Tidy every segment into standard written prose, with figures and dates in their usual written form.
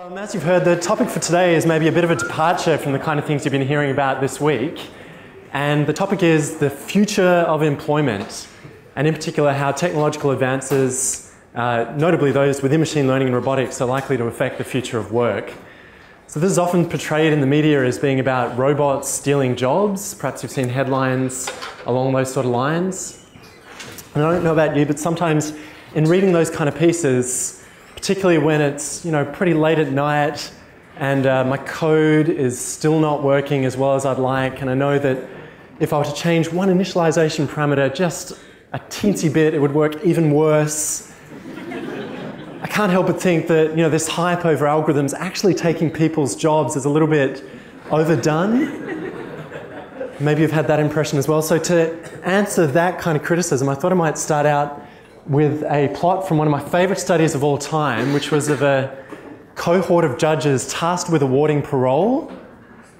So as you've heard, the topic for today is maybe a bit of a departure from the kind of things you've been hearing about this week. And the topic is the future of employment, and in particular how technological advances, notably those within machine learning and robotics, are likely to affect the future of work. So this is often portrayed in the media as being about robots stealing jobs. Perhaps you've seen headlines along those sort of lines. And I don't know about you, but sometimes in reading those kind of pieces, particularly when it's pretty late at night and my code is still not working as well as I'd like, and I know that if I were to change one initialization parameter just a teensy bit, it would work even worse. I can't help but think that this hype over algorithms actually taking people's jobs is a little bit overdone. Maybe you've had that impression as well. So to answer that kind of criticism, I thought I might start out with a plot from one of my favorite studies of all time, which was of a cohort of judges tasked with awarding parole.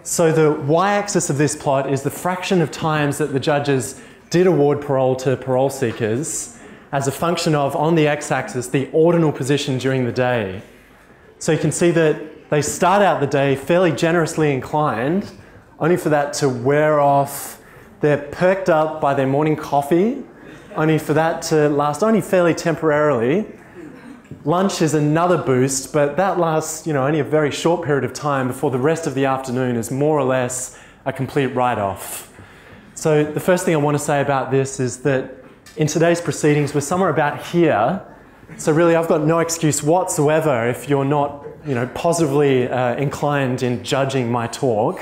So the y-axis of this plot is the fraction of times that the judges did award parole to parole seekers, as a function of, on the x-axis, the ordinal position during the day. So you can see that they start out the day fairly generously inclined, only for that to wear off. They're perked up by their morning coffee, only for that to last only fairly temporarily. Lunch is another boost, but that lasts only a very short period of time before the rest of the afternoon is more or less a complete write-off. So the first thing I want to say about this is that in today's proceedings, we're somewhere about here. So really, I've got no excuse whatsoever if you're not positively inclined in judging my talk.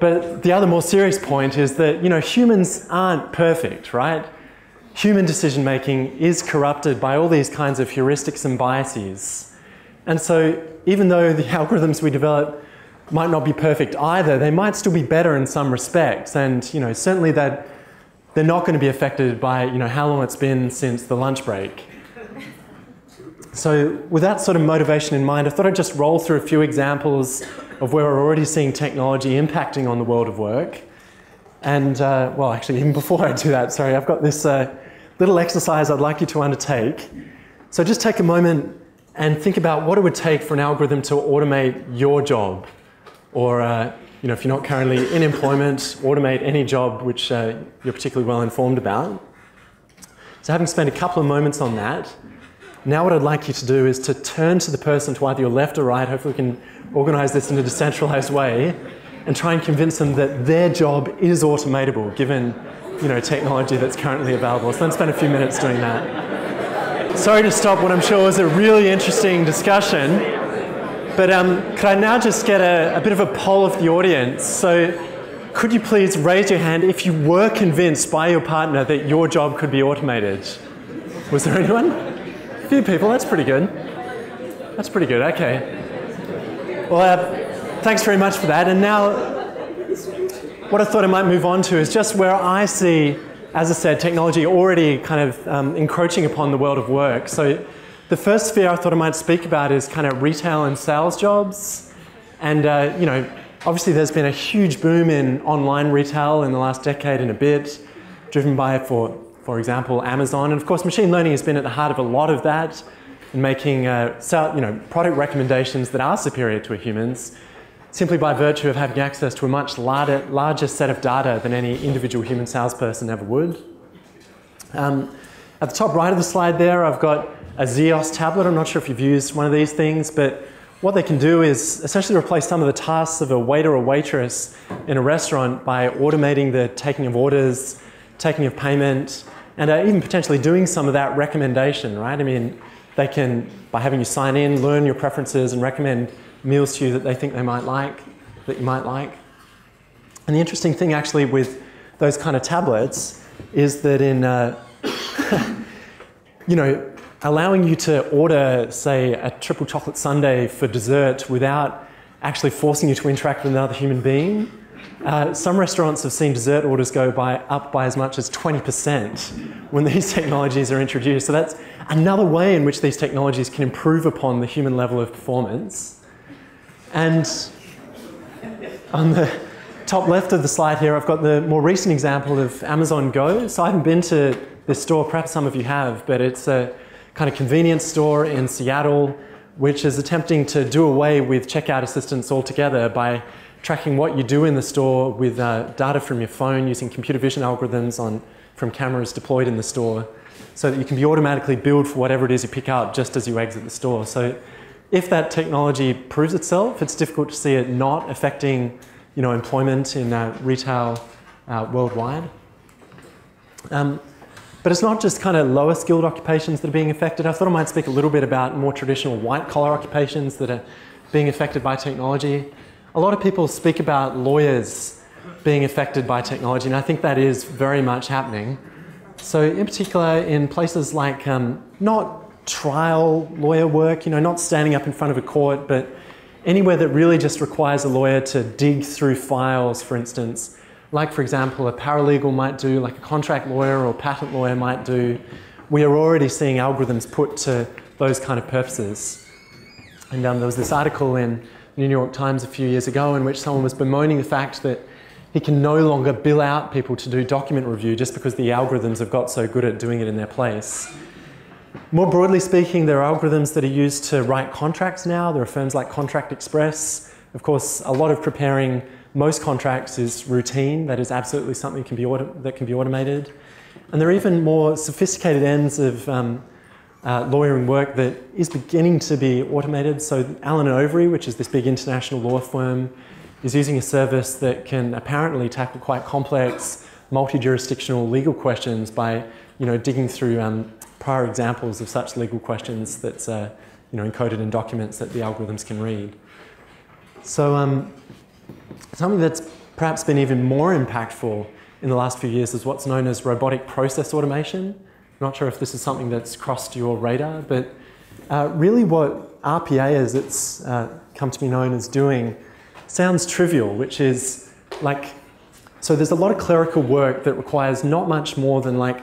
But the other more serious point is that humans aren't perfect, right? Human decision making is corrupted by all these kinds of heuristics and biases. And so even though the algorithms we develop might not be perfect either, they might still be better in some respects. And certainly that they're not going to be affected by how long it's been since the lunch break. So with that sort of motivation in mind, I thought I'd just roll through a few examples of where we're already seeing technology impacting on the world of work. And well, actually, even before I do that, sorry, I've got this little exercise I'd like you to undertake. So just take a moment and think about what it would take for an algorithm to automate your job, or if you're not currently in employment, automate any job which you're particularly well informed about. So having spent a couple of moments on that, now what I'd like you to do is to turn to the person to either your left or right, hopefully we can organize this in a decentralized way, and try and convince them that their job is automatable given technology that's currently available. So let's spend a few minutes doing that. Sorry to stop what I'm sure was a really interesting discussion. But could I now just get a bit of a poll of the audience? So could you please raise your hand if you were convinced by your partner that your job could be automated? Was there anyone? A few people, that's pretty good. That's pretty good, okay. Well, thanks very much for that. And now what I thought I might move on to is just where I see, as I said, technology already kind of encroaching upon the world of work. So the first sphere I thought I might speak about is kind of retail and sales jobs. And obviously there's been a huge boom in online retail in the last decade and a bit, driven by, for example, Amazon. And of course, machine learning has been at the heart of a lot of that, in making product recommendations that are superior to a human's, simply by virtue of having access to a much larger set of data than any individual human salesperson ever would. At the top right of the slide there, I've got a Ziosk tablet. I'm not sure if you've used one of these things, but what they can do is essentially replace some of the tasks of a waiter or waitress in a restaurant by automating the taking of orders, taking of payment, and even potentially doing some of that recommendation, right? I mean, they can, by having you sign in, learn your preferences and recommend meals to you that they think they might like, that you might like. And the interesting thing actually with those kind of tablets is that in, allowing you to order, say, a triple chocolate sundae for dessert without actually forcing you to interact with another human being. Some restaurants have seen dessert orders go up by as much as 20% when these technologies are introduced. So that's another way in which these technologies can improve upon the human level of performance. And on the top left of the slide here, I've got the more recent example of Amazon Go. So I haven't been to this store, perhaps some of you have, but it's a kind of convenience store in Seattle which is attempting to do away with checkout assistance altogether by tracking what you do in the store with data from your phone using computer vision algorithms from cameras deployed in the store, so that you can be automatically billed for whatever it is you pick up just as you exit the store. So if that technology proves itself, it's difficult to see it not affecting, you know, employment in retail worldwide. But it's not just kind of lower skilled occupations that are being affected. I thought I might speak a little bit about more traditional white collar occupations that are being affected by technology. A lot of people speak about lawyers being affected by technology, and I think that is very much happening. So in particular in places like not trial lawyer work, you know, not standing up in front of a court, but anywhere that really just requires a lawyer to dig through files, for instance. Like, for example, a paralegal might do, like a contract lawyer or patent lawyer might do. We are already seeing algorithms put to those kind of purposes. And there was this article in the New York Times a few years ago in which someone was bemoaning the fact that he can no longer bill out people to do document review just because the algorithms have got so good at doing it in their place. More broadly speaking, there are algorithms that are used to write contracts now. There are firms like Contract Express. Of course, a lot of preparing most contracts is routine. That is absolutely something that can be automated. And there are even more sophisticated ends of lawyering work that is beginning to be automated. So Allen and Overy, which is this big international law firm, is using a service that can apparently tackle quite complex multi-jurisdictional legal questions by, you know, digging through prior examples of such legal questions that's you know, encoded in documents that the algorithms can read. So something that's perhaps been even more impactful in the last few years is what's known as robotic process automation. I'm not sure if this is something that's crossed your radar, but really what RPA, as it's come to be known as, doing sounds trivial, which is like, so there's a lot of clerical work that requires not much more than like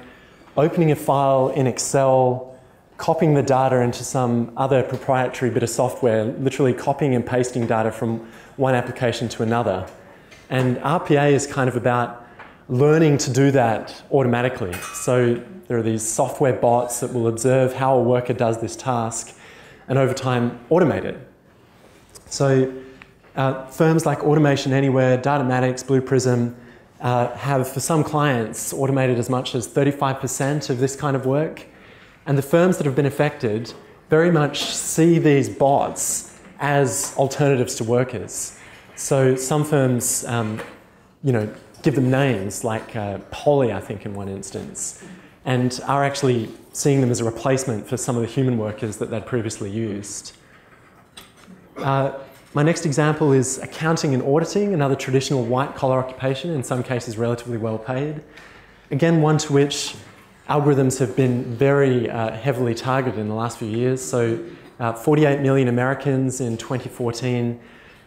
opening a file in Excel, copying the data into some other proprietary bit of software, literally copying and pasting data from one application to another. And RPA is kind of about learning to do that automatically. So there are these software bots that will observe how a worker does this task and over time automate it. So firms like Automation Anywhere, Datamatics, Blue Prism have, for some clients, automated as much as 35% of this kind of work. And the firms that have been affected very much see these bots as alternatives to workers. So some firms, you know, give them names like Polly, I think, in one instance, and are actually seeing them as a replacement for some of the human workers that they'd previously used. My next example is accounting and auditing, another traditional white-collar occupation, in some cases relatively well-paid. Again, one to which algorithms have been very heavily targeted in the last few years. So 48 million Americans in 2014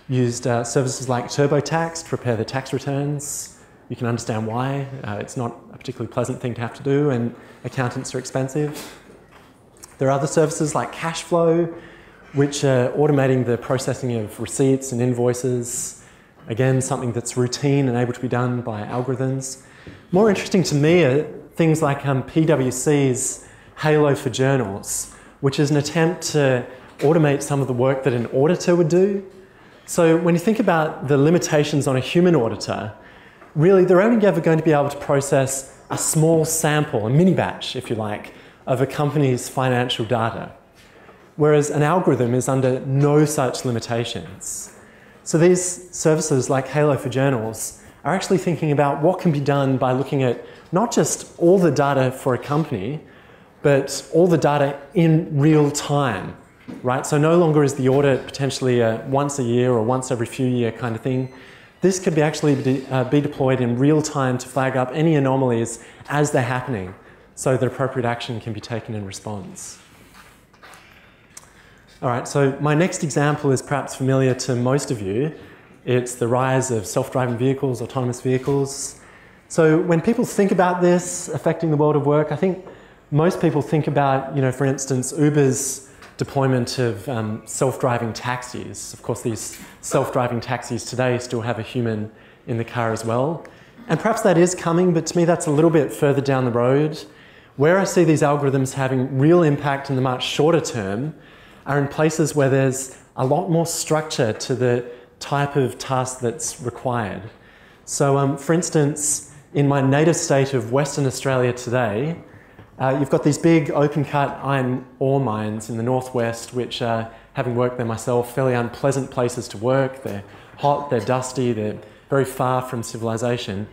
used services like TurboTax to prepare their tax returns. You can understand why. It's not a particularly pleasant thing to have to do, and accountants are expensive. There are other services like Cashflow, which are automating the processing of receipts and invoices. Again, something that's routine and able to be done by algorithms. More interesting to me are things like PwC's Halo for Journals, which is an attempt to automate some of the work that an auditor would do. So when you think about the limitations on a human auditor, really they're only ever going to be able to process a small sample, a mini batch, if you like, of a company's financial data. Whereas an algorithm is under no such limitations. So these services like Halo for Journals are actually thinking about what can be done by looking at not just all the data for a company, but all the data in real time, right? So no longer is the audit potentially a once a year or once every few year kind of thing. This could be actually be deployed in real time to flag up any anomalies as they're happening, so that appropriate action can be taken in response. All right, so my next example is perhaps familiar to most of you. It's the rise of self-driving vehicles, autonomous vehicles. So when people think about this affecting the world of work, I think most people think about, you know, for instance, Uber's deployment of self-driving taxis. Of course, these self-driving taxis today still have a human in the car as well. And perhaps that is coming, but to me that's a little bit further down the road. Where I see these algorithms having real impact in the much shorter term are in places where there's a lot more structure to the type of task that's required. So for instance, in my native state of Western Australia today, you've got these big open-cut iron ore mines in the northwest, which are, having worked there myself, fairly unpleasant places to work. They're hot, they're dusty, they're very far from civilization.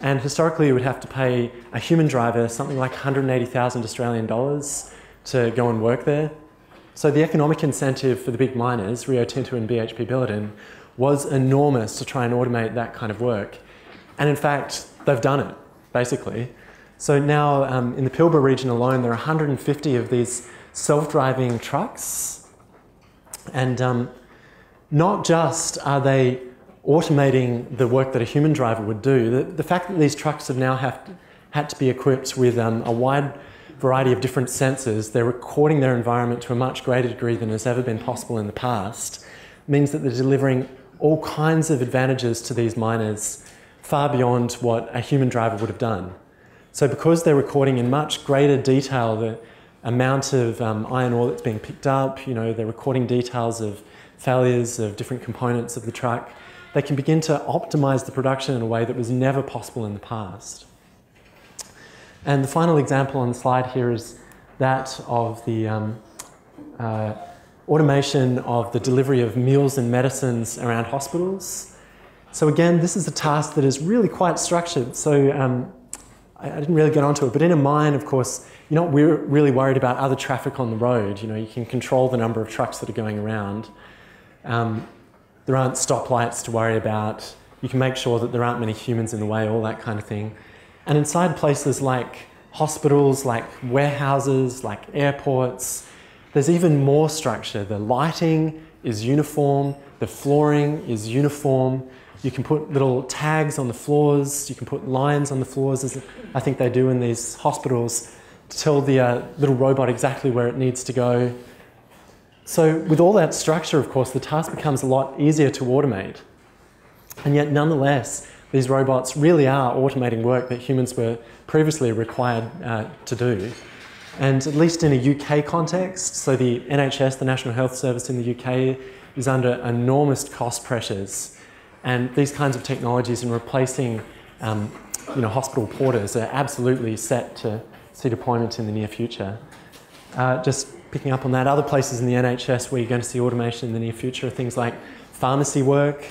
And historically, you would have to pay a human driver something like 180,000 Australian dollars to go and work there. So the economic incentive for the big miners, Rio Tinto and BHP Billiton, was enormous to try and automate that kind of work. And in fact, they've done it, basically. So now in the Pilbara region alone, there are 150 of these self-driving trucks. And not just are they automating the work that a human driver would do, the fact that these trucks have now had to be equipped with a wide variety of different sensors, they're recording their environment to a much greater degree than has ever been possible in the past, means that they're delivering all kinds of advantages to these miners far beyond what a human driver would have done. So because they're recording in much greater detail the amount of iron ore that's being picked up, you know, they're recording details of failures of different components of the truck, they can begin to optimize the production in a way that was never possible in the past. And the final example on the slide here is that of the automation of the delivery of meals and medicines around hospitals. So again, this is a task that is really quite structured. So I didn't really get onto it, but in a mine, of course, you're not really worried about other traffic on the road. You know, you can control the number of trucks that are going around. There aren't stoplights to worry about. You can make sure that there aren't many humans in the way, all that kind of thing. And inside places like hospitals, like warehouses, like airports, there's even more structure. The lighting is uniform. The flooring is uniform. You can put little tags on the floors. You can put lines on the floors, as I think they do in these hospitals, to tell the little robot exactly where it needs to go. So with all that structure, of course, the task becomes a lot easier to automate. And yet, nonetheless, these robots really are automating work that humans were previously required to do. And at least in a UK context, so the NHS, the National Health Service in the UK, is under enormous cost pressures. And these kinds of technologies in replacing hospital porters are absolutely set to see deployment in the near future. Just picking up on that, other places in the NHS where you're going to see automation in the near future are things like pharmacy work.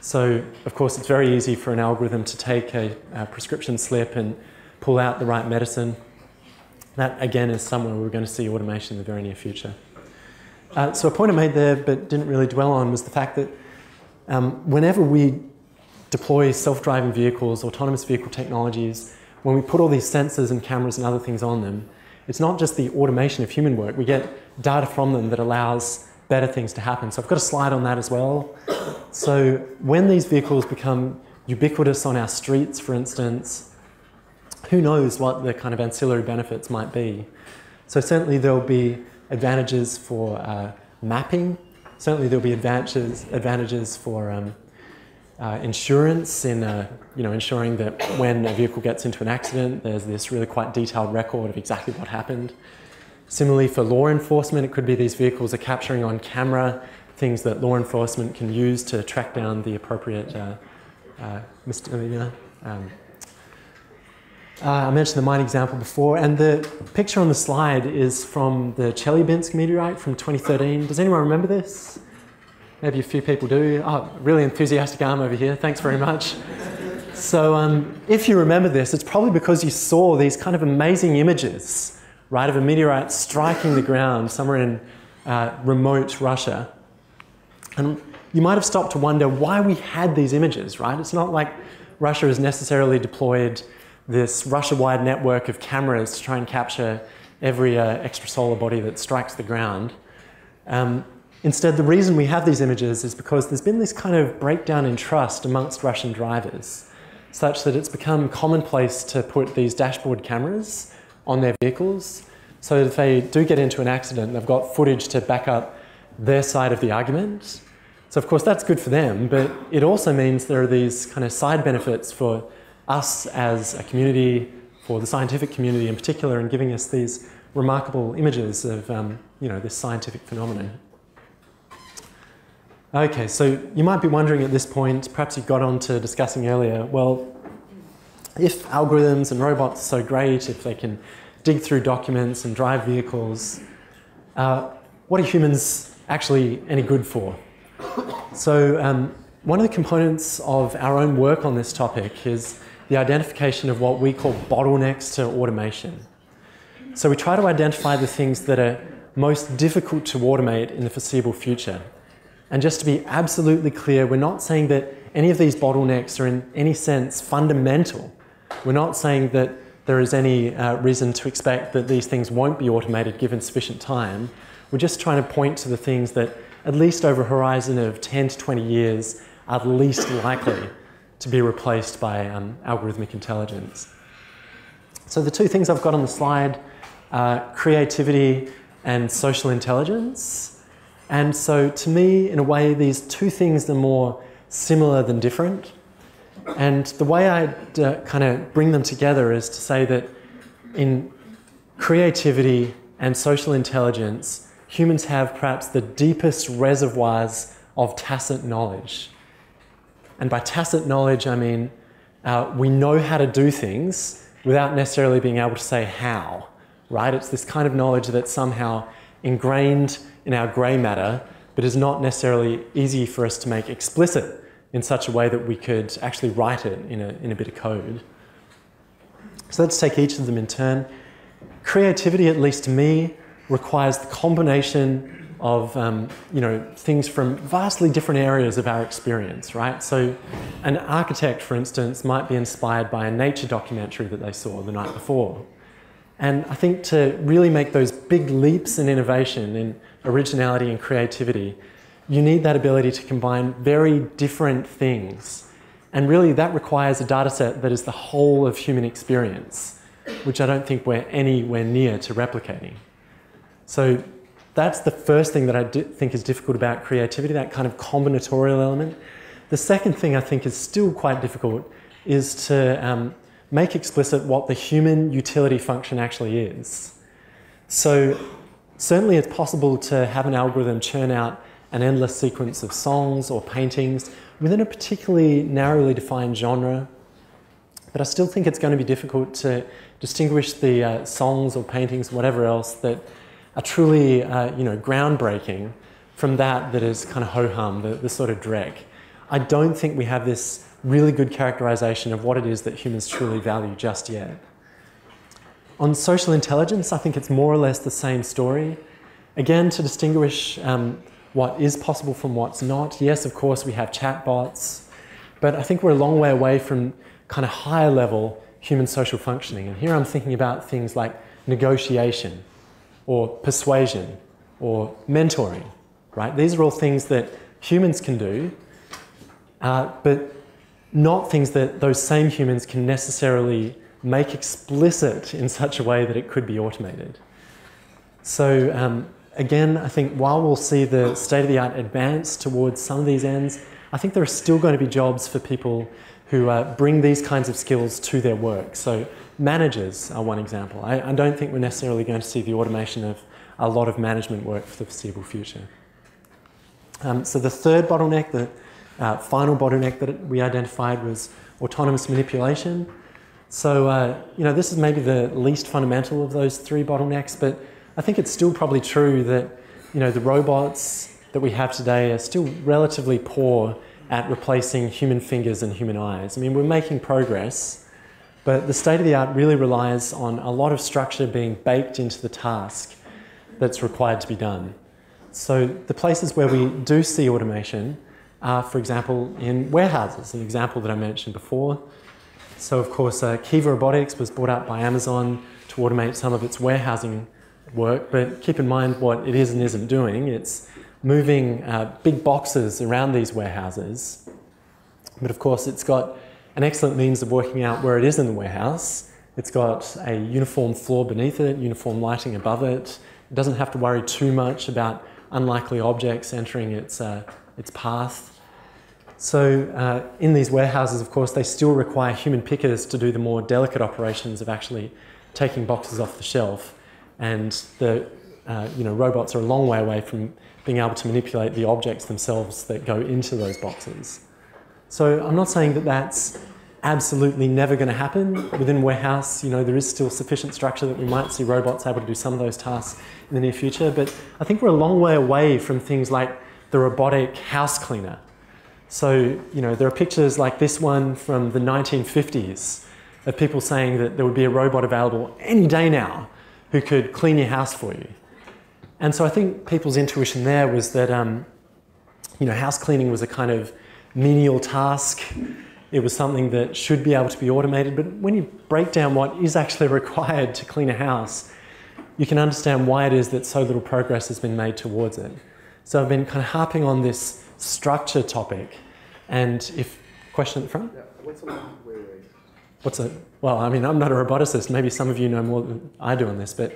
So, of course, it's very easy for an algorithm to take a prescription slip and pull out the right medicine. That, again, is somewhere we're going to see automation in the very near future. So a point I made there but didn't really dwell on was the fact that whenever we deploy self-driving vehicles, autonomous vehicle technologies, when we put all these sensors and cameras and other things on them, it's not just the automation of human work. We get data from them that allows better things to happen. So I've got a slide on that as well. So when these vehicles become ubiquitous on our streets, for instance, who knows what the kind of ancillary benefits might be. So certainly there'll be advantages for mapping. Certainly there'll be advantages for insurance in ensuring that when a vehicle gets into an accident, there's this really quite detailed record of exactly what happened. Similarly, for law enforcement, it could be these vehicles are capturing on camera things that law enforcement can use to track down the appropriate misdemeanor. I mentioned the mine example before, and the picture on the slide is from the Chelyabinsk meteorite from 2013. Does anyone remember this? Maybe a few people do. Oh, really enthusiastic arm over here. Thanks very much. So if you remember this, it's probably because you saw these kind of amazing images, right, of a meteorite striking the ground somewhere in remote Russia. And you might have stopped to wonder why we had these images, right? It's not like Russia has necessarily deployed this Russia-wide network of cameras to try and capture every extrasolar body that strikes the ground. Instead, the reason we have these images is because there's been this kind of breakdown in trust amongst Russian drivers, such that it's become commonplace to put these dashboard cameras on their vehicles, so that if they do get into an accident, they've got footage to back up their side of the argument. So of course that's good for them, but it also means there are these kind of side benefits for us as a community, for the scientific community in particular, in giving us these remarkable images of this scientific phenomenon. Okay, so you might be wondering at this point, perhaps you got on to discussing earlier, well, if algorithms and robots are so great, if they can dig through documents and drive vehicles, what are humans actually any good for? So one of the components of our own work on this topic is the identification of what we call bottlenecks to automation. So we try to identify the things that are most difficult to automate in the foreseeable future. And just to be absolutely clear, we're not saying that any of these bottlenecks are in any sense fundamental. We're not saying that there is any reason to expect that these things won't be automated given sufficient time. We're just trying to point to the things that, at least over a horizon of 10 to 20 years, are the least likely to be replaced by algorithmic intelligence. So the two things I've got on the slide are creativity and social intelligence. And so to me, in a way, these two things are more similar than different. And the way I kind of bring them together is to say that in creativity and social intelligence, humans have perhaps the deepest reservoirs of tacit knowledge. And by tacit knowledge, I mean we know how to do things without necessarily being able to say how, right? It's this kind of knowledge that's somehow ingrained in our grey matter, but is not necessarily easy for us to make explicit in such a way that we could actually write it in a bit of code. So let's take each of them in turn. Creativity, at least to me, requires the combination of things from vastly different areas of our experience, right? So an architect, for instance, might be inspired by a nature documentary that they saw the night before. And I think to really make those big leaps in innovation, in originality and creativity, you need that ability to combine very different things. And really that requires a data set that is the whole of human experience, which I don't think we're anywhere near to replicating. So that's the first thing that I think is difficult about creativity, that kind of combinatorial element. The second thing I think is still quite difficult is to make explicit what the human utility function actually is. So certainly it's possible to have an algorithm churn out an endless sequence of songs or paintings within a particularly narrowly defined genre, but I still think it's going to be difficult to distinguish the songs or paintings, whatever else, that are truly groundbreaking from that is kind of ho-hum, the sort of dreck. I don't think we have this really good characterization of what it is that humans truly value just yet. On social intelligence, I think it's more or less the same story. Again, to distinguish what is possible from what's not. Yes, of course, we have chatbots, but I think we're a long way away from kind of higher level human social functioning. And here I'm thinking about things like negotiation or persuasion or mentoring, right? These are all things that humans can do, but not things that those same humans can necessarily make explicit in such a way that it could be automated. So again, I think while we'll see the state-of-the-art advance towards some of these ends, I think there are still going to be jobs for people who bring these kinds of skills to their work. So managers are one example. I don't think we're necessarily going to see the automation of a lot of management work for the foreseeable future. So the third bottleneck, the final bottleneck that we identified was autonomous manipulation. So this is maybe the least fundamental of those three bottlenecks, but I think it's still probably true that the robots that we have today are still relatively poor at replacing human fingers and human eyes. I mean, we're making progress, but the state of the art really relies on a lot of structure being baked into the task that's required to be done. So the places where we do see automation are, for example, in warehouses, an example that I mentioned before. So of course, Kiva Robotics was bought out by Amazon to automate some of its warehousing work, but keep in mind what it is and isn't doing. It's moving big boxes around these warehouses, but of course it's got an excellent means of working out where it is in the warehouse. It's got a uniform floor beneath it, uniform lighting above it. It doesn't have to worry too much about unlikely objects entering its path. So in these warehouses, of course, they still require human pickers to do the more delicate operations of actually taking boxes off the shelf and the robots are a long way away from being able to manipulate the objects themselves that go into those boxes. So I'm not saying that that's absolutely never going to happen. Within warehouse, there is still sufficient structure that we might see robots able to do some of those tasks in the near future, but I think we're a long way away from things like the robotic house cleaner. So, there are pictures like this one from the 1950s of people saying that there would be a robot available any day now who could clean your house for you. And so I think people's intuition there was that, house cleaning was a kind of menial task. It was something that should be able to be automated, but when you break down what is actually required to clean a house, you can understand why it is that so little progress has been made towards it. So I've been kind of harping on this structure topic, and if, question at the front? Yeah, what's a long way away? Well, I mean, I'm not a roboticist. Maybe some of you know more than I do on this, but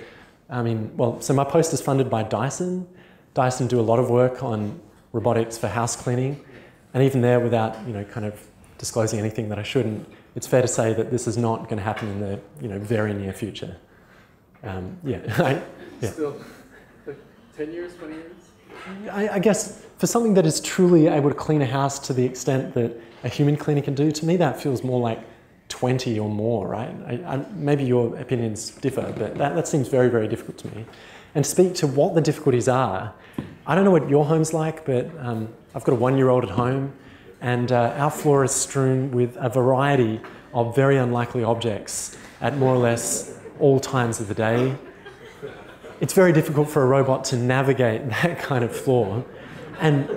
I mean, well, so my post is funded by Dyson. Dyson do a lot of work on robotics for house cleaning, and even there, without, kind of disclosing anything that I shouldn't, it's fair to say that this is not going to happen in the very near future. Still, like 10 years, 20 years? I guess for something that is truly able to clean a house to the extent that a human cleaner can do, to me that feels more like 20 or more, right? Maybe your opinions differ, but that seems very, very difficult to me. And to speak to what the difficulties are, I don't know what your home's like, but I've got a 1-year-old at home, and our floor is strewn with a variety of very unlikely objects at more or less all times of the day. It's very difficult for a robot to navigate that kind of floor. And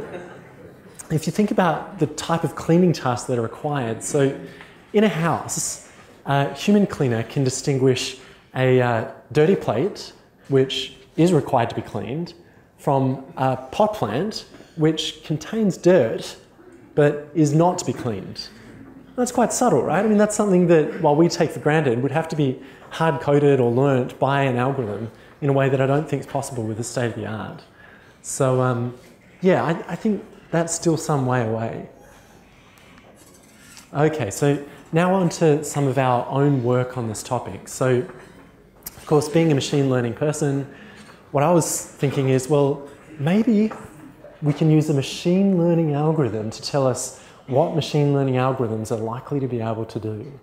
if you think about the type of cleaning tasks that are required, so in a house, a human cleaner can distinguish a dirty plate, which is required to be cleaned, from a pot plant, which contains dirt, but is not to be cleaned. That's quite subtle, right? I mean, that's something that, while we take for granted, would have to be hard-coded or learnt by an algorithm in a way that I don't think is possible with the state of the art. So, yeah, I think that's still some way away. Okay, so now on to some of our own work on this topic. So, of course, being a machine learning person, what I was thinking is, well, maybe we can use a machine learning algorithm to tell us what machine learning algorithms are likely to be able to do.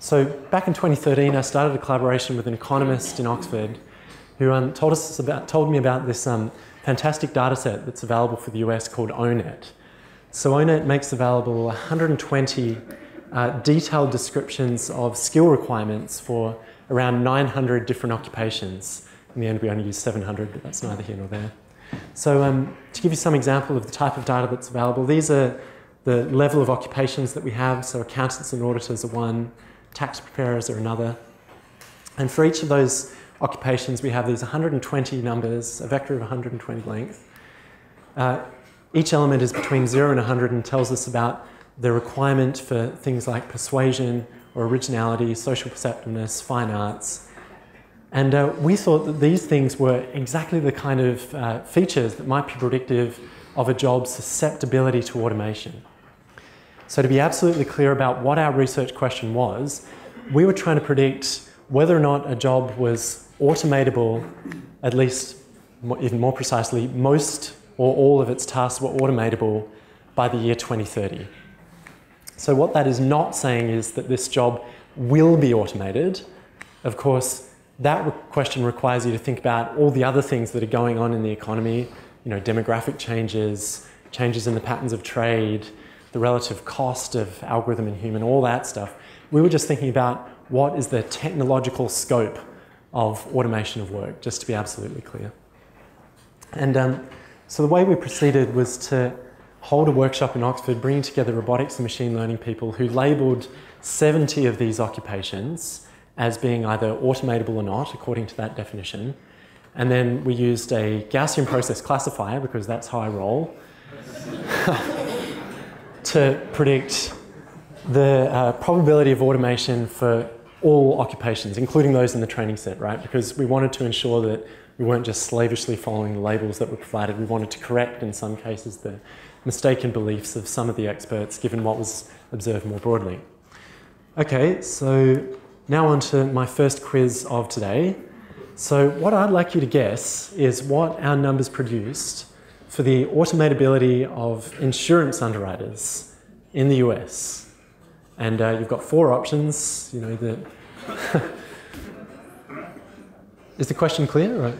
So back in 2013, I started a collaboration with an economist in Oxford who told me about this fantastic data set that's available for the US called ONET. So ONET makes available 120 detailed descriptions of skill requirements for around 900 different occupations. In the end, we only used 700, but that's neither here nor there. So to give you some example of the type of data that's available, these are the level of occupations that we have. So accountants and auditors are one, tax preparers are another. And for each of those occupations, we have these 120 numbers, a vector of 120 length. Each element is between 0 and 100 and tells us about the requirement for things like persuasion or originality, social perceptiveness, fine arts. And we thought that these things were exactly the kind of features that might be predictive of a job's susceptibility to automation. So to be absolutely clear about what our research question was, we were trying to predict whether or not a job was automatable, at least even more precisely, most or all of its tasks were automatable by the year 2030. So what that is not saying is that this job will be automated. Of course, that question requires you to think about all the other things that are going on in the economy, demographic changes, changes in the patterns of trade, the relative cost of algorithm and human, all that stuff. We were just thinking about what is the technological scope of automation of work, just to be absolutely clear. And so the way we proceeded was to hold a workshop in Oxford, bringing together robotics and machine learning people who labelled 70 of these occupations as being either automatable or not, according to that definition. And then we used a Gaussian process classifier, because that's how I roll, to predict the probability of automation for all occupations, including those in the training set, right? Because we wanted to ensure that we weren't just slavishly following the labels that were provided. We wanted to correct, in some cases, the mistaken beliefs of some of the experts, given what was observed more broadly. Okay, so now on to my first quiz of today. So what I'd like you to guess is what our numbers produced for the automatability of insurance underwriters in the US. And you've got four options, you know, the Is the question clear? Or... What is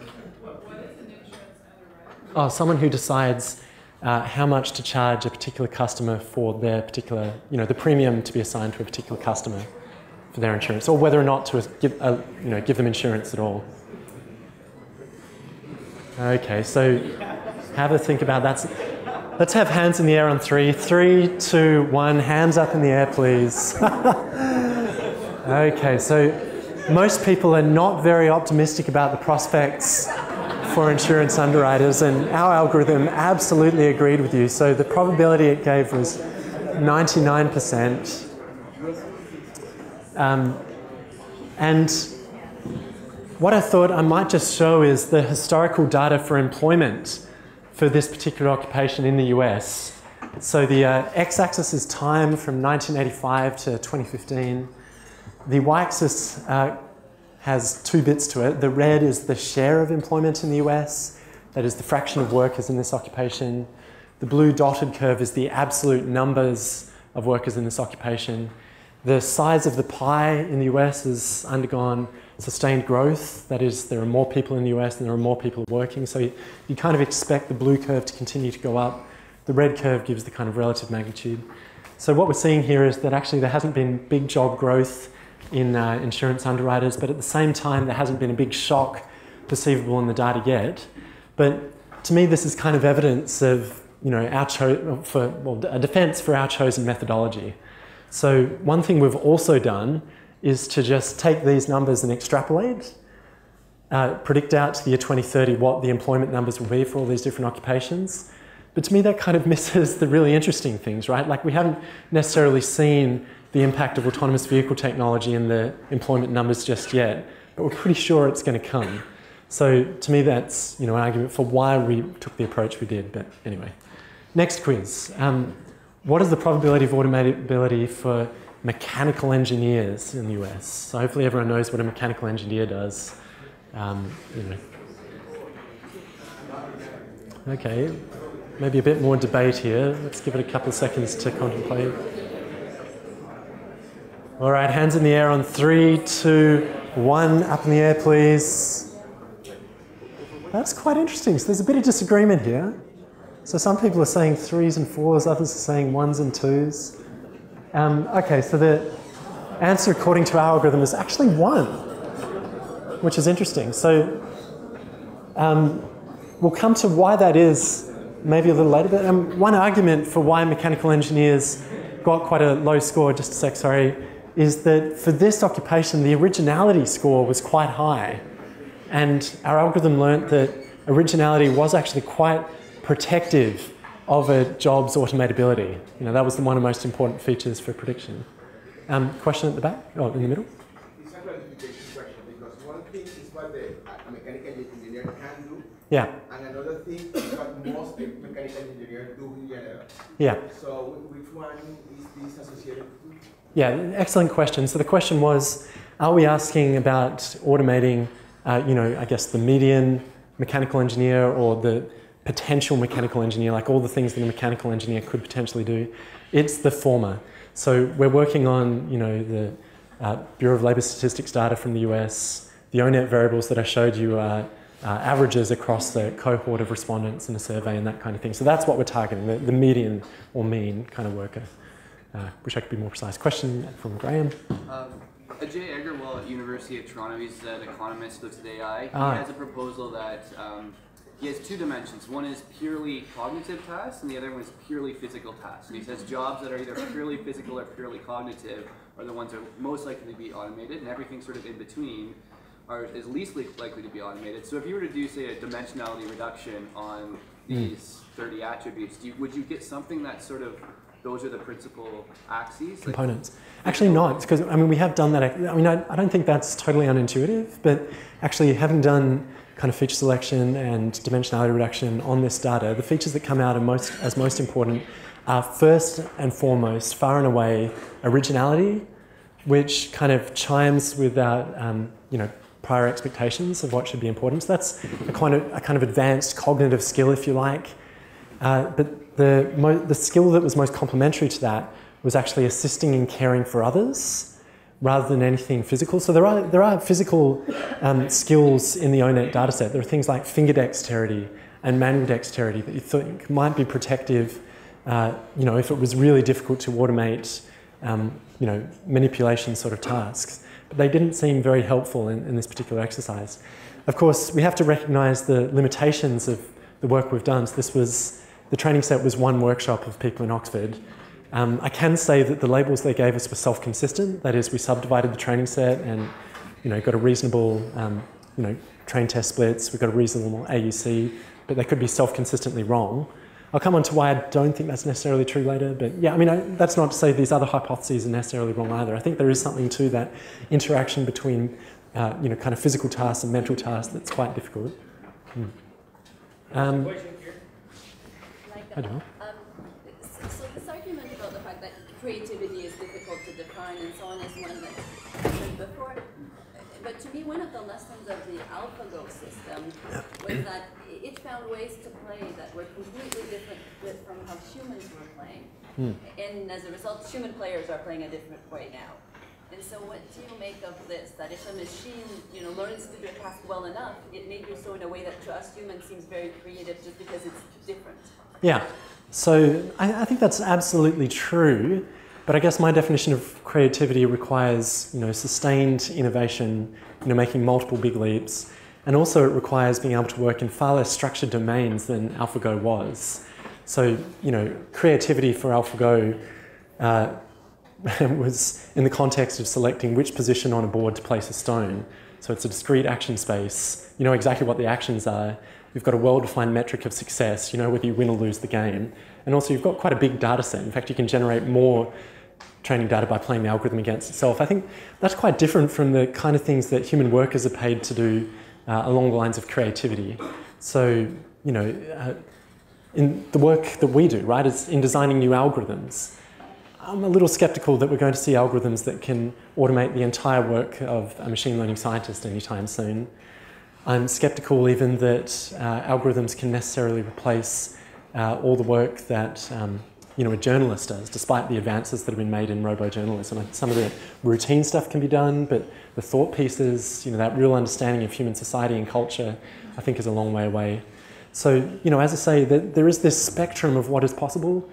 an insurance underwriter? Oh, someone who decides how much to charge a particular customer for their particular, you know, the premium to be assigned to a particular customer for their insurance, or whether or not to give them insurance at all. Okay, so have a think about that. Let's have hands in the air on three. 3, 2, 1, hands up in the air, please. Okay, so most people are not very optimistic about the prospects for insurance underwriters, and our algorithm absolutely agreed with you. So the probability it gave was 99%. And what I thought I might just show is the historical data for employment for this particular occupation in the US. So the x-axis is time from 1985 to 2015. The y-axis has two bits to it. The red is the share of employment in the US, that is the fraction of workers in this occupation. The blue dotted curve is the absolute numbers of workers in this occupation. The size of the pie in the US has undergone sustained growth, that is there are more people in the US than there are more people working, so you kind of expect the blue curve to continue to go up. The red curve gives the kind of relative magnitude. So what we're seeing here is that actually there hasn't been big job growth in insurance underwriters, but at the same time there hasn't been a big shock perceivable in the data yet. But to me this is kind of evidence of, you know, a defense for our chosen methodology. So one thing we've also done is to just take these numbers and extrapolate, predict out to the year 2030 what the employment numbers will be for all these different occupations. But to me that kind of misses the really interesting things, right? Like we haven't necessarily seen the impact of autonomous vehicle technology in the employment numbers just yet, but we're pretty sure it's going to come. So to me that's, you know, an argument for why we took the approach we did, but anyway. Next quiz. What is the probability of automatability for mechanical engineers in the US? So hopefully everyone knows what a mechanical engineer does. You know. Okay, maybe a bit more debate here. Let's give it a couple of seconds to contemplate. All right, hands in the air on 3, 2, 1, up in the air, please. That's quite interesting. So there's a bit of disagreement here. So some people are saying 3s and 4s, others are saying 1s and 2s. Okay, so the answer according to our algorithm is actually 1, which is interesting. So we'll come to why that is maybe a little later, but one argument for why mechanical engineers got quite a low score, just a sec, sorry, is that for this occupation, the originality score was quite high. And our algorithm learnt that originality was actually quite protective of a job's automatability. You know, that was one of the most important features for prediction. Question at the back? Oh, in the middle? It's a classification question because one thing is what the mechanical engineer can do. Yeah. And another thing is what most mechanical engineers do in general. Yeah. So which one is this associated with? Yeah, excellent question. So the question was, are we asking about automating, you know, I guess the median mechanical engineer or the potential mechanical engineer, like all the things that a mechanical engineer could potentially do? It's the former. So we're working on, you know, the Bureau of Labor Statistics data from the US. The ONET variables that I showed you are averages across the cohort of respondents in a survey and that kind of thing. So that's what we're targeting, the median or mean kind of worker. Wish I could be more precise. Question from Graham. Ajay Agarwal at University of Toronto, he's an economist, looks at AI. He has a proposal that he has two dimensions. One is purely cognitive tasks, and the other one is purely physical tasks. And he says jobs that are either purely physical or purely cognitive are the ones that are most likely to be automated, and everything sort of in between is least likely to be automated. So if you were to do, say, a dimensionality reduction on these 30 attributes, would you get something that sort of, those are the principal axes? Components. Actually not, because, I mean, we have done that. I mean, I don't think that's totally unintuitive, but actually having done kind of feature selection and dimensionality reduction on this data, the features that come out are most important are first and foremost, far and away, originality, which kind of chimes with our, you know, prior expectations of what should be important. So that's a kind of advanced cognitive skill, if you like. But the skill that was most complementary to that was actually assisting in caring for others rather than anything physical. So there are physical skills in the ONET dataset. There are things like finger dexterity and manual dexterity that you think might be protective, you know, if it was really difficult to automate, you know, manipulation sort of tasks. But they didn't seem very helpful in this particular exercise. Of course, we have to recognize the limitations of the work we've done. So this was, the training set was one workshop of people in Oxford. I can say that the labels they gave us were self-consistent. That is, we subdivided the training set and, you know, got a reasonable, you know, train test splits. We got a reasonable AUC, but they could be self-consistently wrong. I'll come on to why I don't think that's necessarily true later, but yeah, I mean, that's not to say these other hypotheses are necessarily wrong either. I think there is something to that interaction between, you know, kind of physical tasks and mental tasks that's quite difficult. Mm. I don't know. So this argument about the fact that creativity is difficult to define and so on is one that I said before, but to me, one of the lessons of the AlphaGo system was that it found ways to play that were completely different from how humans were playing. Mm. And as a result, human players are playing a different way now. And so what do you make of this? That if a machine, you know, learns to do a task well enough, it may do so in a way that to us humans seems very creative just because it's different. Yeah. So I think that's absolutely true. But I guess my definition of creativity requires, you know, sustained innovation, you know, making multiple big leaps. And also it requires being able to work in far less structured domains than AlphaGo was. So, you know, creativity for AlphaGo was in the context of selecting which position on a board to place a stone. So it's a discrete action space. You know exactly what the actions are. You've got a well-defined metric of success, you know, whether you win or lose the game. And also you've got quite a big data set. In fact, you can generate more training data by playing the algorithm against itself. I think that's quite different from the kind of things that human workers are paid to do along the lines of creativity. So, you know, in the work that we do, right, it's in designing new algorithms. I'm a little skeptical that we're going to see algorithms that can automate the entire work of a machine learning scientist anytime soon. I'm skeptical even that algorithms can necessarily replace all the work that you know, a journalist does, despite the advances that have been made in robo-journalism. Some of the routine stuff can be done, but the thought pieces, you know, that real understanding of human society and culture, I think is a long way away. So, you know, as I say, there is this spectrum of what is possible.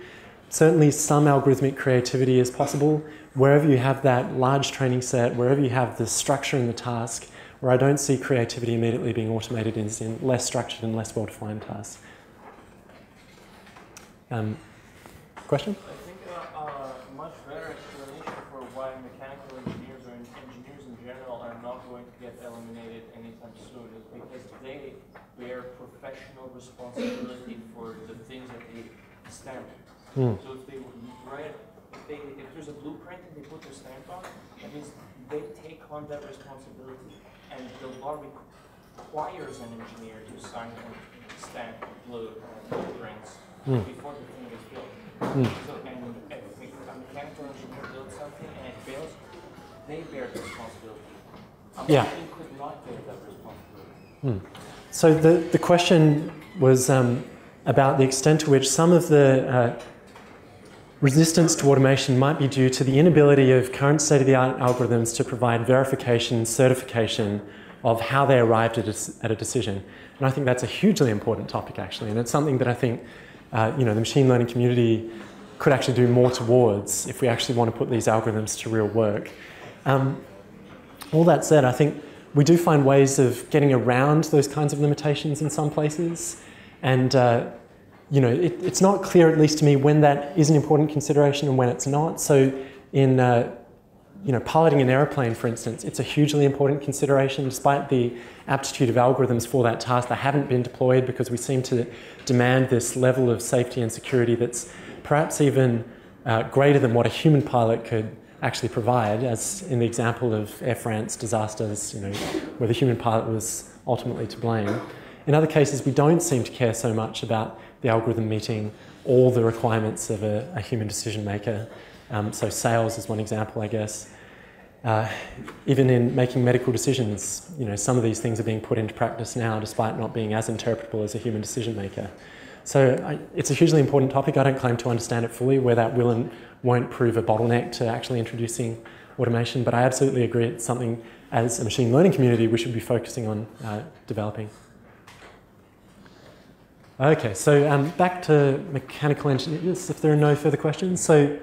Certainly some algorithmic creativity is possible. Wherever you have that large training set, wherever you have the structure in the task, where I don't see creativity immediately being automated is in less structured and less well-defined tasks. Question? I think a much better explanation for why mechanical engineers or engineers in general are not going to get eliminated anytime soon is because they bear professional responsibility for the things that they stamp. Mm. So if they write, if there's a blueprint and they put their stamp on, that means they take on that responsibility, and the law requires an engineer to sign and stamp blueprints before the thing is built. Mm. So, and if a mechanical engineer builds something and it fails, they bear the responsibility. Yeah. They could not bear that responsibility. Mm. So the question was about the extent to which some of the resistance to automation might be due to the inability of current state-of-the-art algorithms to provide verification, certification of how they arrived at a decision. And I think that's a hugely important topic, actually. And it's something that I think you know, the machine learning community could actually do more towards if we actually want to put these algorithms to real work. All that said, I think we do find ways of getting around those kinds of limitations in some places. And you know, it's not clear, at least to me, when that is an important consideration and when it's not. So in you know, piloting an airplane, for instance, it's a hugely important consideration. Despite the aptitude of algorithms for that task, they haven't been deployed because we seem to demand this level of safety and security that's perhaps even greater than what a human pilot could actually provide, as in the example of Air France disasters, you know, where the human pilot was ultimately to blame. In other cases, we don't seem to care so much about the algorithm meeting all the requirements of a human decision maker. So sales is one example, I guess. Even in making medical decisions, some of these things are being put into practice now despite not being as interpretable as a human decision maker. So it's a hugely important topic. I don't claim to understand it fully, where that will and won't prove a bottleneck to actually introducing automation, but I absolutely agree it's something as a machine learning community we should be focusing on developing. Okay, so back to mechanical engineers if there are no further questions. So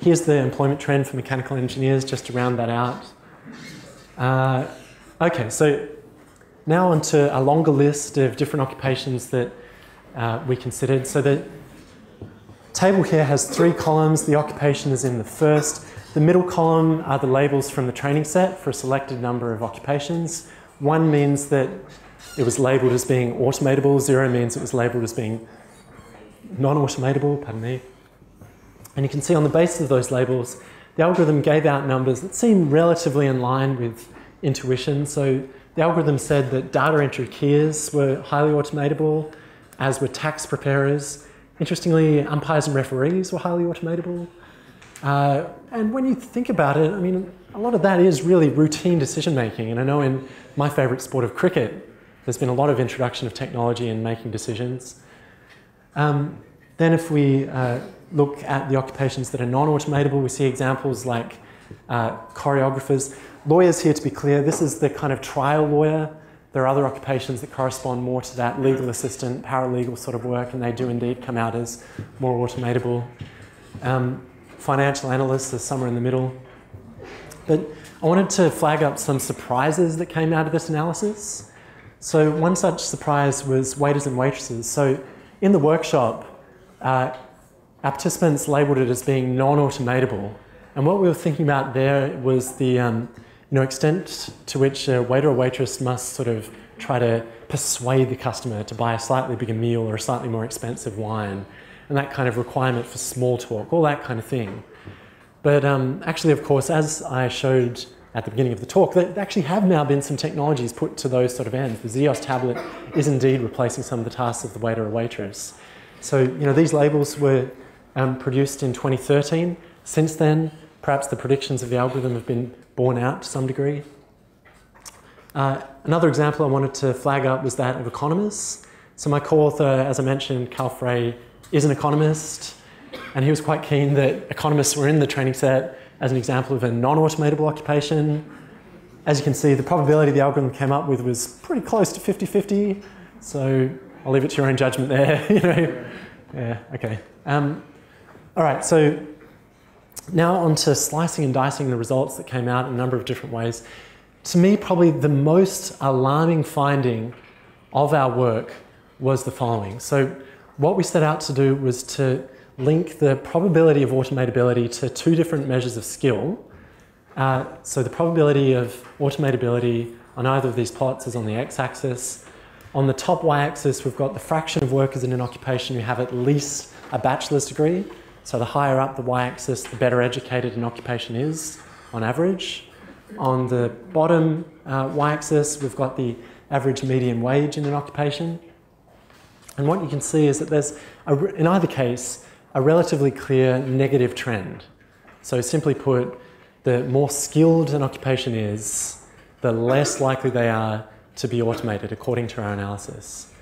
here's the employment trend for mechanical engineers, just to round that out. Okay, so now onto a longer list of different occupations that we considered. So the table here has three columns. The occupation is in the first. The middle column are the labels from the training set for a selected number of occupations. One means that it was labeled as being automatable. Zero means it was labeled as being non-automatable, pardon me. And you can see on the basis of those labels, the algorithm gave out numbers that seem relatively in line with intuition. So the algorithm said that data entry keyers were highly automatable, as were tax preparers. Interestingly, umpires and referees were highly automatable. And when you think about it, I mean, a lot of that is really routine decision making. And I know in my favorite sport of cricket, there's been a lot of introduction of technology in making decisions. Then if we look at the occupations that are non-automatable, we see examples like choreographers. Lawyers here, to be clear, this is the kind of trial lawyer. There are other occupations that correspond more to that legal assistant, paralegal sort of work, and they do indeed come out as more automatable. Financial analysts are somewhere in the middle. But I wanted to flag up some surprises that came out of this analysis. So one such surprise was waiters and waitresses. So in the workshop, our participants labelled it as being non-automatable, and what we were thinking about there was the extent to which a waiter or waitress must sort of try to persuade the customer to buy a slightly bigger meal or a slightly more expensive wine, and that kind of requirement for small talk, all that kind of thing. But actually, of course, as I showed at the beginning of the talk, there actually have now been some technologies put to those sort of ends. The Ziosk tablet is indeed replacing some of the tasks of the waiter or waitress. So these labels were produced in 2013. Since then, perhaps the predictions of the algorithm have been borne out to some degree. Another example I wanted to flag up was that of economists. So my co-author, as I mentioned, Cal Frey, is an economist, and he was quite keen that economists were in the training set as an example of a non-automatable occupation. As you can see, the probability the algorithm came up with was pretty close to 50-50, so I'll leave it to your own judgment there. Yeah, okay. All right, so now on to slicing and dicing the results that came out in a number of different ways. To me, probably the most alarming finding of our work was the following. So what we set out to do was to link the probability of automatability to two different measures of skill. So the probability of automatability on either of these plots is on the x-axis. On the top y-axis, we've got the fraction of workers in an occupation who have at least a bachelor's degree. So the higher up the y-axis, the better educated an occupation is, on average. On the bottom y-axis, we've got the average median wage in an occupation. And what you can see is that there's, in either case, a relatively clear negative trend. So simply put, the more skilled an occupation is, the less likely they are to be automated, according to our analysis.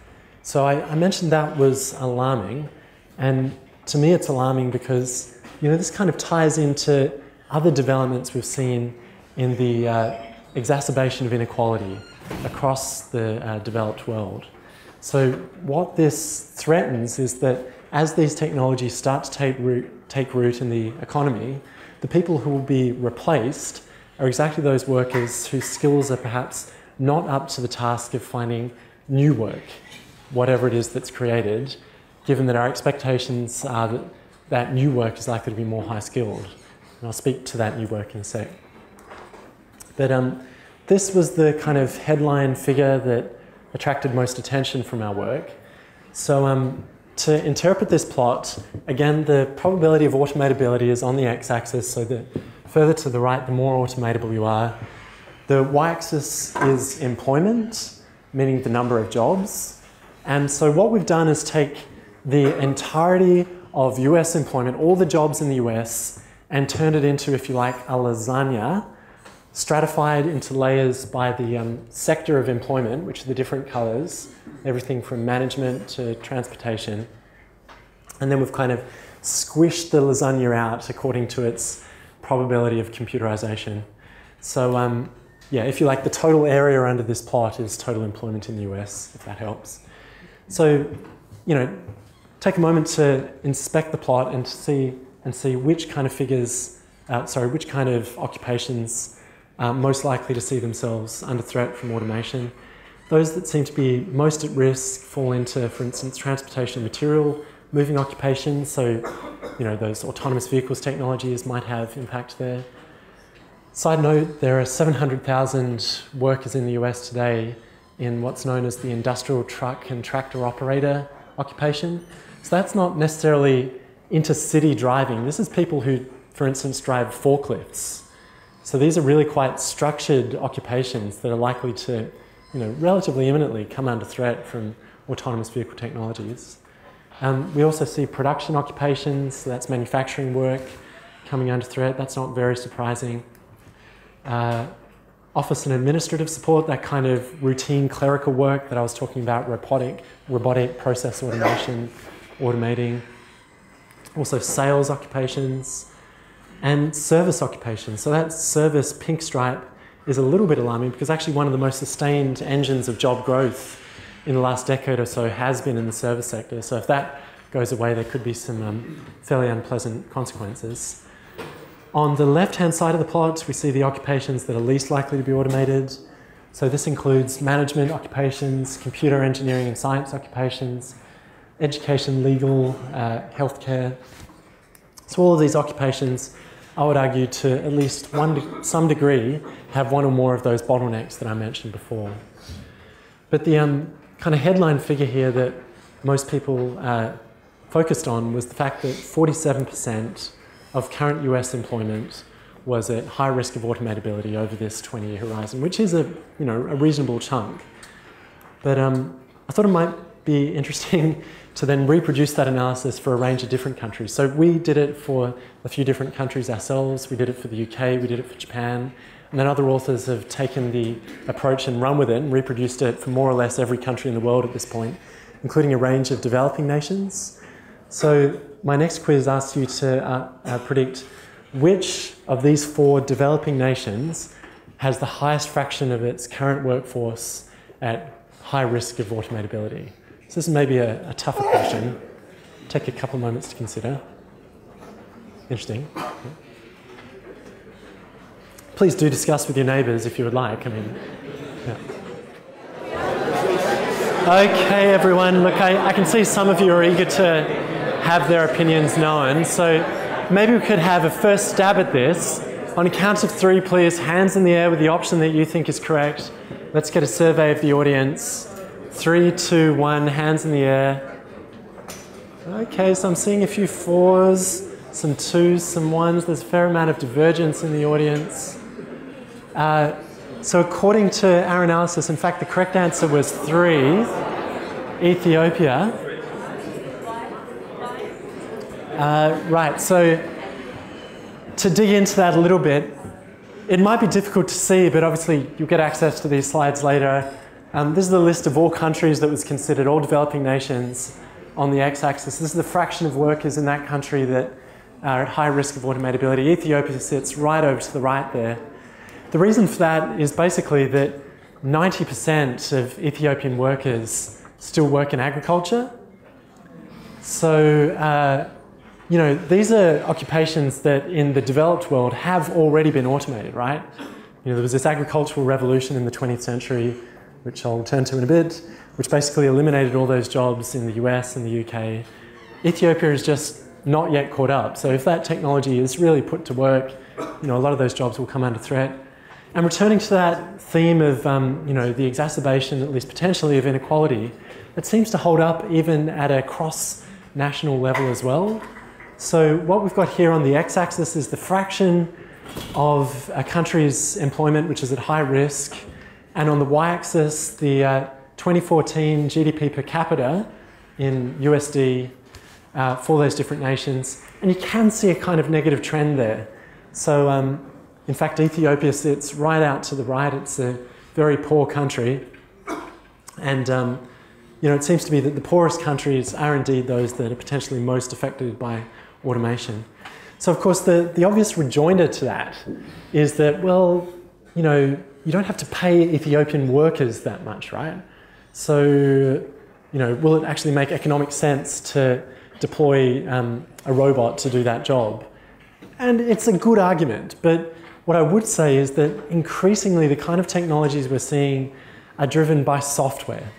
So I mentioned that was alarming, and to me it's alarming because this kind of ties into other developments we've seen in the exacerbation of inequality across the developed world. So what this threatens is that as these technologies start to take root in the economy, the people who will be replaced are exactly those workers whose skills are perhaps not up to the task of finding new work, whatever it is that's created, given that our expectations are that that new work is likely to be more high-skilled. And I'll speak to that new work in a sec. But this was the kind of headline figure that attracted most attention from our work. So to interpret this plot, again, the probability of automatability is on the x-axis, so the further to the right, the more automatable you are. The y-axis is employment, meaning the number of jobs. And so what we've done is take the entirety of US employment, all the jobs in the US, and turned it into, if you like, a lasagna, stratified into layers by the sector of employment, which are the different colours, everything from management to transportation. And then we've kind of squished the lasagna out according to its probability of computerisation. So yeah, if you like, the total area under this plot is total employment in the US, if that helps. So, you know, take a moment to inspect the plot and to see which kind of figures, which kind of occupations are most likely to see themselves under threat from automation. Those that seem to be most at risk fall into, for instance, transportation material, moving occupations. So, you know, those autonomous vehicles technologies might have impact there. Side note, there are 700,000 workers in the US today in what's known as the industrial truck and tractor operator occupation. So that's not necessarily intercity driving. This is people who, for instance, drive forklifts. So these are really quite structured occupations that are likely to, you know, relatively imminently come under threat from autonomous vehicle technologies. We also see production occupations, so that's manufacturing work coming under threat. That's not very surprising. Office and administrative support, that kind of routine clerical work that I was talking about, robotic process automation, automating. Also sales occupations and service occupations. So that service pink stripe is a little bit alarming because actually one of the most sustained engines of job growth in the last decade or so has been in the service sector. So if that goes away, there could be some fairly unpleasant consequences. On the left-hand side of the plot, we see the occupations that are least likely to be automated. So this includes management occupations, computer engineering and science occupations, education, legal, healthcare. So all of these occupations, I would argue, to at least some degree, have one or more of those bottlenecks that I mentioned before. But the kind of headline figure here that most people focused on was the fact that 47% of current US employment was at high risk of automatability over this 20-year horizon, which is a, you know, a reasonable chunk. But I thought it might be interesting to then reproduce that analysis for a range of different countries. So we did it for a few different countries ourselves. We did it for the UK, we did it for Japan, and then other authors have taken the approach and run with it and reproduced it for more or less every country in the world at this point, including a range of developing nations. So my next quiz asks you to predict which of these four developing nations has the highest fraction of its current workforce at high risk of automatability. So this is maybe a tougher question. Take a couple moments to consider. Interesting. Please do discuss with your neighbours if you would like. I mean, yeah. Okay, everyone. Look, I can see some of you are eager to have their opinions known. So maybe we could have a first stab at this. On a count of three, please, hands in the air with the option that you think is correct. Let's get a survey of the audience. 3, 2, 1, hands in the air. Okay, so I'm seeing a few 4s, some 2s, some 1s. There's a fair amount of divergence in the audience. So according to our analysis, in fact, the correct answer was 3, Ethiopia. Right, so to dig into that a little bit, it might be difficult to see, but obviously you'll get access to these slides later. This is the list of all countries that was considered, all developing nations on the x-axis. This is the fraction of workers in that country that are at high risk of automatability. Ethiopia sits right over to the right there. The reason for that is basically that 90% of Ethiopian workers still work in agriculture. So, you know, these are occupations that in the developed world have already been automated, right? You know, there was this agricultural revolution in the 20th century, which I'll turn to in a bit, which basically eliminated all those jobs in the US and the UK. Ethiopia is just not yet caught up. So if that technology is really put to work, you know, a lot of those jobs will come under threat. And returning to that theme of, you know, the exacerbation, at least potentially, of inequality, it seems to hold up even at a cross-national level as well. So what we've got here on the x-axis is the fraction of a country's employment which is at high risk. And on the y-axis, the 2014 GDP per capita in USD for those different nations. And you can see a kind of negative trend there. So in fact, Ethiopia sits right out to the right. It's a very poor country. And you know, it seems to me that the poorest countries are indeed those that are potentially most affected by automation. So of course, the obvious rejoinder to that is that, well, you know, you don't have to pay Ethiopian workers that much, right? So, you know, will it actually make economic sense to deploy a robot to do that job? And it's a good argument, but what I would say is that increasingly the kind of technologies we're seeing are driven by software.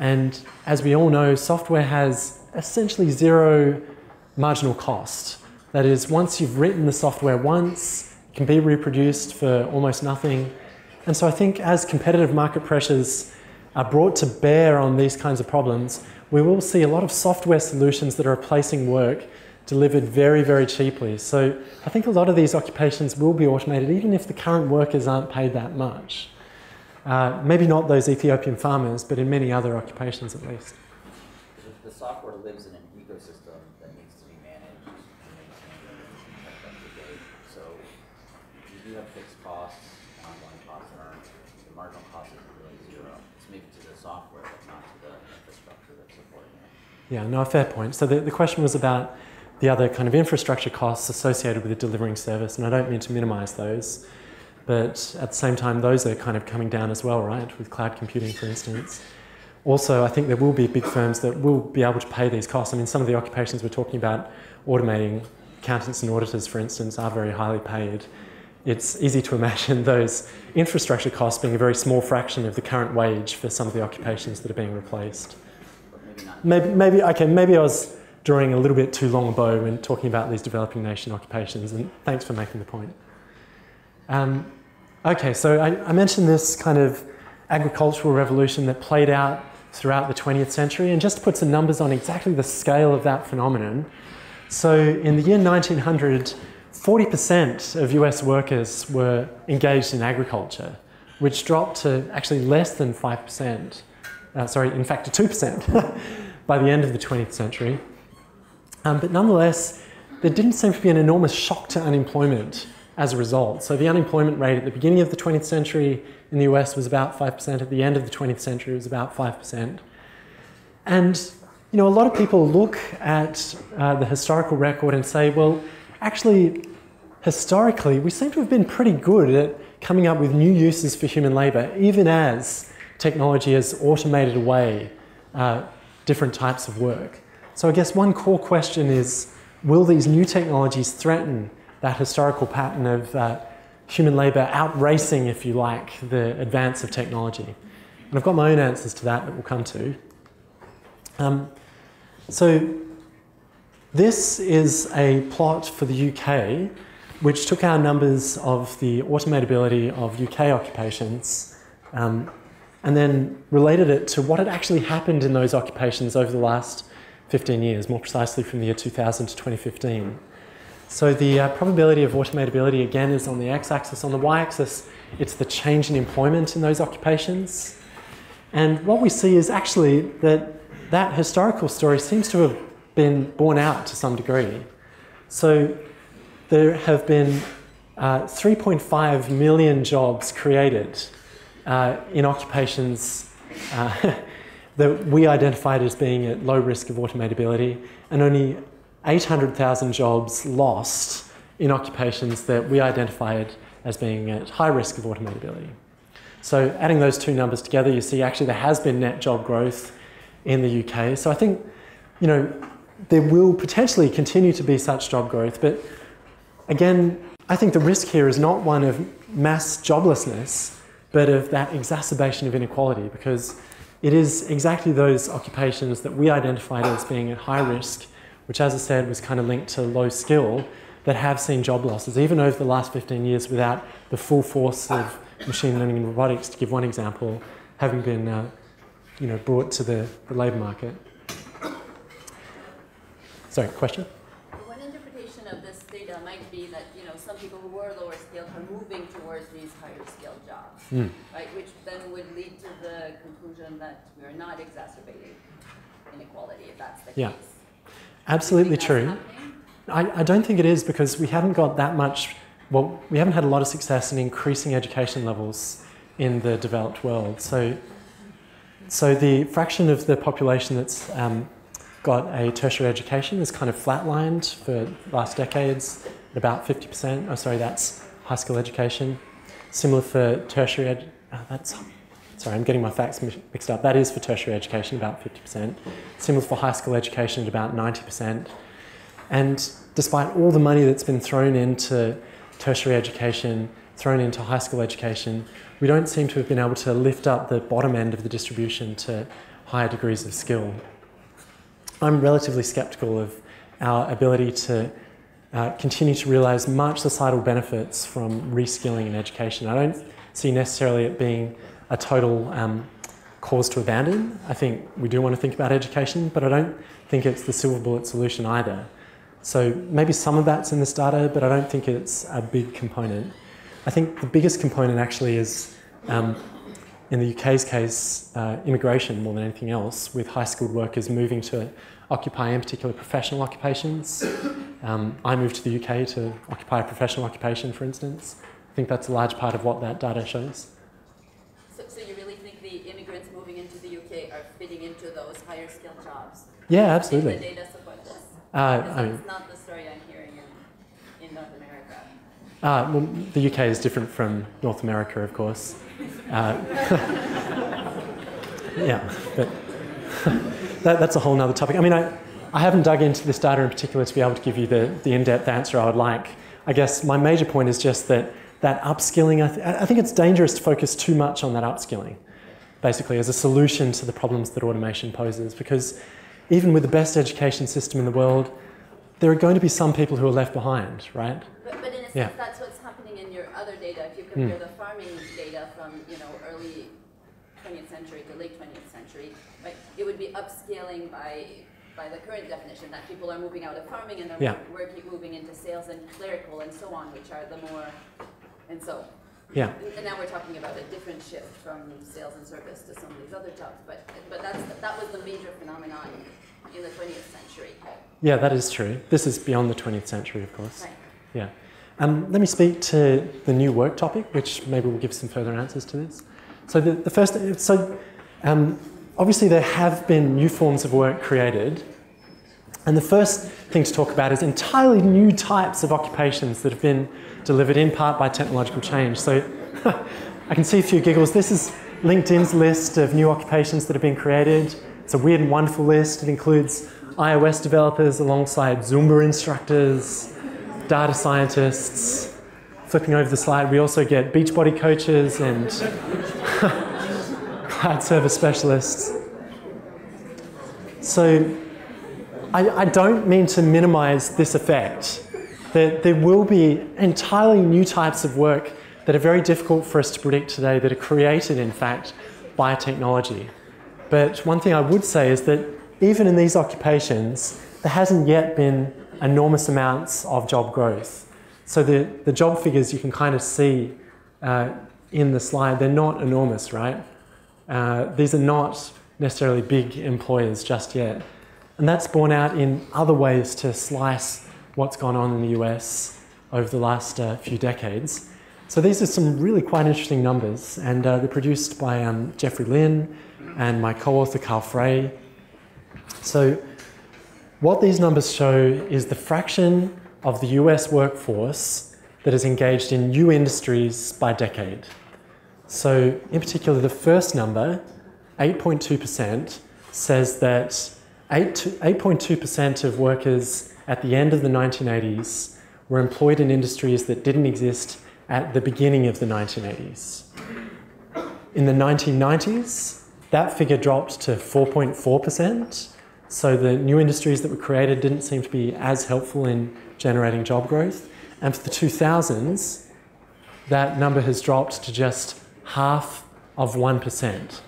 And as we all know, software has essentially zero marginal cost. That is, once you've written the software once, it can be reproduced for almost nothing. And so I think as competitive market pressures are brought to bear on these kinds of problems, we will see a lot of software solutions that are replacing work delivered very, very cheaply. So I think a lot of these occupations will be automated, even if the current workers aren't paid that much. Maybe not those Ethiopian farmers, but in many other occupations at least. The software lives in an ecosystem that needs to be managed and kept up to date. So you do have fixed costs, ongoing costs, and the marginal cost is really zero. It's maybe to the software, but not to the infrastructure that's supporting it. Yeah, no, fair point. So the question was about the other kind of infrastructure costs associated with the delivering service, and I don't mean to minimize those. But at the same time, those are kind of coming down as well, right, with cloud computing, for instance. Also, I think there will be big firms that will be able to pay these costs. I mean, some of the occupations we're talking about automating, accountants and auditors, for instance, are very highly paid. It's easy to imagine those infrastructure costs being a very small fraction of the current wage for some of the occupations that are being replaced. Maybe I was drawing a little bit too long a bow when talking about these developing nation occupations, and thanks for making the point. Okay, so I mentioned this kind of agricultural revolution that played out throughout the 20th century, and just to put some numbers on exactly the scale of that phenomenon. So in the year 1900, 40% of US workers were engaged in agriculture, which dropped to actually less than 5%, in fact to 2% by the end of the 20th century. But nonetheless, there didn't seem to be an enormous shock to unemployment as a result. So the unemployment rate at the beginning of the 20th century in the US was about 5%. At the end of the 20th century, it was about 5%. And, you know, a lot of people look at the historical record and say, well, actually, historically, we seem to have been pretty good at coming up with new uses for human labor, even as technology has automated away different types of work. So I guess one core question is, will these new technologies threaten that historical pattern of human labor outracing, if you like, the advance of technology? And I've got my own answers to that we'll come to. So this is a plot for the UK, which took our numbers of the automatability of UK occupations and then related it to what had actually happened in those occupations over the last 15 years, more precisely from the year 2000 to 2015. So the probability of automatability, again, is on the x-axis. On the y-axis, it's the change in employment in those occupations. And what we see is actually that that historical story seems to have been borne out to some degree. So there have been 3.5 million jobs created in occupations that we identified as being at low risk of automatability, and only 800,000 jobs lost in occupations that we identified as being at high risk of automatability. So adding those two numbers together, you see actually there has been net job growth in the UK. So I think, you know, there will potentially continue to be such job growth, but again, I think the risk here is not one of mass joblessness, but of that exacerbation of inequality, because it is exactly those occupations that we identified as being at high risk, which, as I said, was kind of linked to low skill, that have seen job losses, even over the last 15 years without the full force of machine learning and robotics, to give one example, having been you know, brought to the labour market. Sorry, question? One interpretation of this data might be that, you know, some people who were lower skilled are moving towards these higher skilled jobs, right? Which then would lead to the conclusion that we are not exacerbating inequality, if that's the case. absolutely true. I don't think it is, because we haven't got that much, well, we haven't had a lot of success in increasing education levels in the developed world. So the fraction of the population that's got a tertiary education is kind of flatlined for the last decades at about 50%. Oh, sorry, that's high school education. Similar for tertiary education. Oh, sorry, I'm getting my facts mixed up. That is for tertiary education, about 50%. Similar for high school education at about 90%. And despite all the money that's been thrown into tertiary education, thrown into high school education, we don't seem to have been able to lift up the bottom end of the distribution to higher degrees of skill. I'm relatively skeptical of our ability to continue to realise much societal benefits from reskilling in education. I don't see necessarily it being a total cause to abandon. I think we do want to think about education, but I don't think it's the silver bullet solution either. So maybe some of that's in this data, but I don't think it's a big component. I think the biggest component actually is, in the UK's case, immigration more than anything else, with high-skilled workers moving to occupy, in particular, professional occupations. I moved to the UK to occupy a professional occupation, for instance. I think that's a large part of what that data shows. So you really think the immigrants moving into the UK are fitting into those higher-skilled jobs? Yeah, absolutely. Does the data support this? That's not the story I'm hearing in North America. Well, the UK is different from North America, of course. Yeah, but that's a whole nother topic. I mean, I haven't dug into this data in particular to be able to give you the in-depth answer I would like. I guess my major point is just that upskilling, I think it's dangerous to focus too much on that upskilling, basically, as a solution to the problems that automation poses, because even with the best education system in the world, there are going to be some people who are left behind, right? But in a sense, that's what's happening in your other data. If you compare the farming data from early 20th century to late 20th century, right, it would be upscaling by the current definition, that people are moving out of farming and they're moving into sales and clerical and so on, which are the more, and so. Yeah. And now we're talking about a different shift from sales and service to some of these other jobs, but that was the major phenomenon in the 20th century. Yeah, that is true. This is beyond the 20th century, of course. Right. Yeah. Let me speak to the new work topic, which maybe will give some further answers to this. So the first, obviously there have been new forms of work created, and the first thing to talk about is entirely new types of occupations that have been delivered in part by technological change. So I can see a few giggles. This is LinkedIn's list of new occupations that have been created. It's a weird and wonderful list. It includes iOS developers alongside Zumba instructors, data scientists. Flipping over the slide, we also get Beachbody coaches and cloud service specialists. So I don't mean to minimize this effect. There will be entirely new types of work that are very difficult for us to predict today, that are created, in fact, by technology. But one thing I would say is that even in these occupations, there hasn't yet been enormous amounts of job growth. So the job figures you can kind of see in the slide, they're not enormous, right? These are not necessarily big employers just yet. And that's borne out in other ways to slice what's gone on in the US over the last few decades. So these are some really quite interesting numbers, and they're produced by Jeffrey Lin and my co-author Carl Frey. So what these numbers show is the fraction of the US workforce that is engaged in new industries by decade. So in particular, the first number, 8.2%, says that 8.2% of workers at the end of the 1980s were employed in industries that didn't exist at the beginning of the 1980s. In the 1990s, that figure dropped to 4.4%. So the new industries that were created didn't seem to be as helpful in generating job growth. And for the 2000s, that number has dropped to just half of 1%.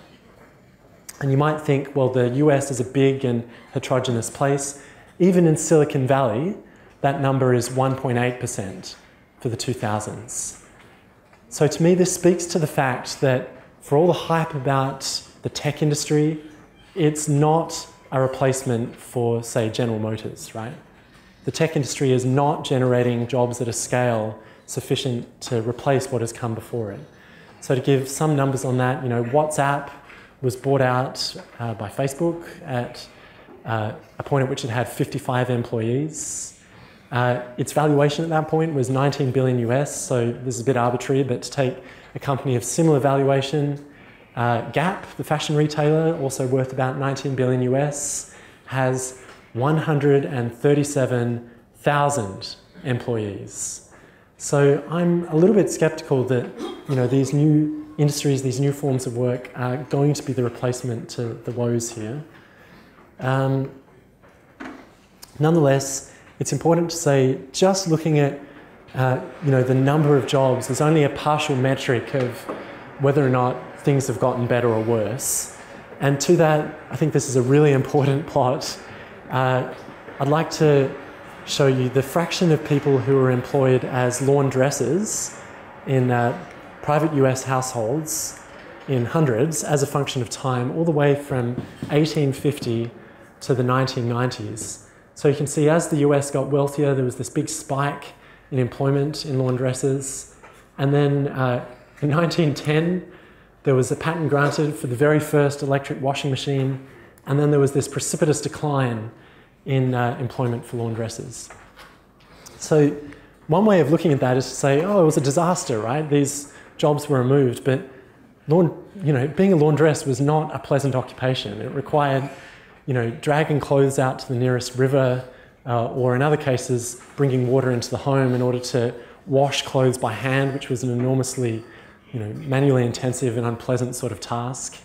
And you might think, well, the US is a big and heterogeneous place. Even in Silicon Valley, that number is 1.8% for the 2000s. So to me, this speaks to the fact that for all the hype about the tech industry, it's not a replacement for, say, General Motors, right? The tech industry is not generating jobs at a scale sufficient to replace what has come before it. So to give some numbers on that, you know, WhatsApp was bought out by Facebook at a point at which it had 55 employees. Its valuation at that point was 19 billion US, so this is a bit arbitrary, but to take a company of similar valuation, Gap, the fashion retailer, also worth about 19 billion US, has 137,000 employees. So I'm a little bit skeptical that, you know, these new industries, these new forms of work are going to be the replacement to the woes here. Nonetheless, it's important to say just looking at you know, the number of jobs is only a partial metric of whether or not things have gotten better or worse. And to that, I think this is a really important plot. I'd like to show you the fraction of people who are employed as laundresses in private US households in hundreds as a function of time, all the way from 1850 to the 1990s. So you can see as the US got wealthier, there was this big spike in employment in laundresses. And then in 1910, there was a patent granted for the very first electric washing machine. And then there was this precipitous decline in employment for laundresses. So one way of looking at that is to say, oh, it was a disaster, right? These jobs were removed, but you know, being a laundress was not a pleasant occupation. It required, you know, dragging clothes out to the nearest river, or in other cases, bringing water into the home in order to wash clothes by hand, which was an enormously, you know, manually intensive and unpleasant sort of task.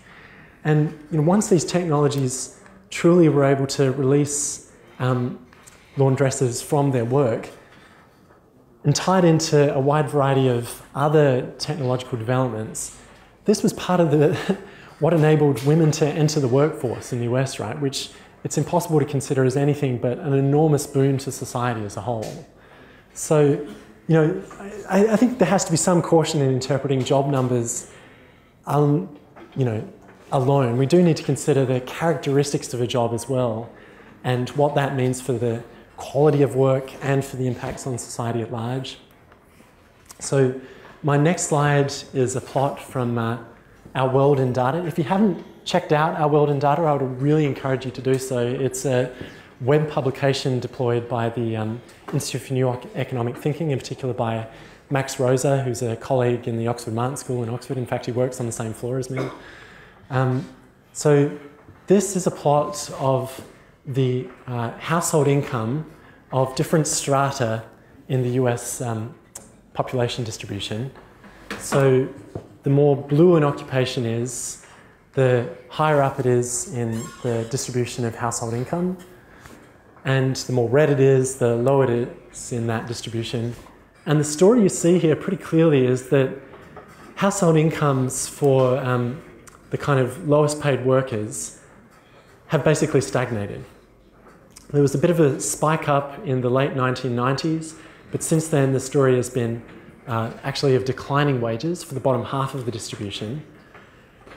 And you know, once these technologies truly were able to release laundresses from their work, and tied into a wide variety of other technological developments, this was part of what enabled women to enter the workforce in the US, right? Which it's impossible to consider as anything but an enormous boon to society as a whole. So, you know, I think there has to be some caution in interpreting job numbers, you know, alone. We do need to consider the characteristics of a job as well, and what that means for the quality of work and for the impacts on society at large. So my next slide is a plot from Our World in Data. If you haven't checked out Our World in Data, I would really encourage you to do so. It's a web publication deployed by the Institute for New York Economic Thinking, in particular by Max Rosa, who's a colleague in the Oxford Martin School in Oxford. In fact, he works on the same floor as me. So this is a plot of the household income of different strata in the US population distribution. So the more blue an occupation is, the higher up it is in the distribution of household income. And the more red it is, the lower it is in that distribution. And the story you see here pretty clearly is that household incomes for the kind of lowest paid workers have basically stagnated. There was a bit of a spike up in the late 1990s, but since then the story has been actually of declining wages for the bottom half of the distribution.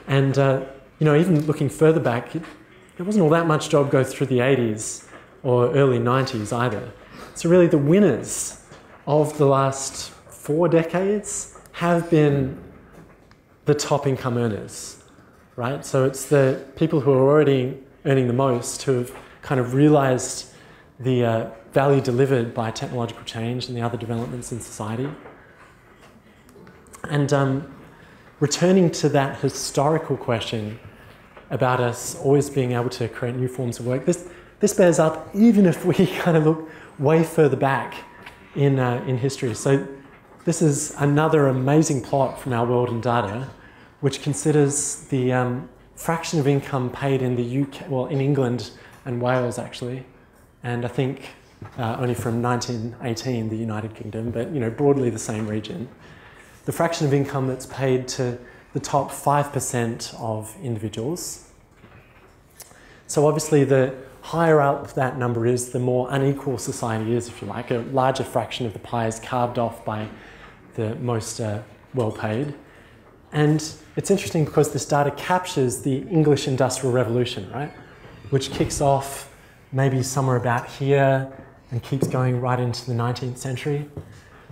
And you know, even looking further back, there wasn't all that much job growth through the 80s or early 90s either. So really the winners of the last 4 decades have been the top income earners, right? So it's the people who are already earning the most who have kind of realized the value delivered by technological change and the other developments in society. And returning to that historical question about us always being able to create new forms of work, this bears up even if we kind of look way further back in history. So this is another amazing plot from Our World in Data, which considers the fraction of income paid in the UK, well, in England and Wales actually, and I think only from 1918, the United Kingdom, but you know, broadly the same region. The fraction of income that's paid to the top 5% of individuals. So obviously the higher up that number is, the more unequal society is, if you like. A larger fraction of the pie is carved off by the most well-paid. And it's interesting because this data captures the English Industrial Revolution, right? which kicks off maybe somewhere about here and keeps going right into the 19th century.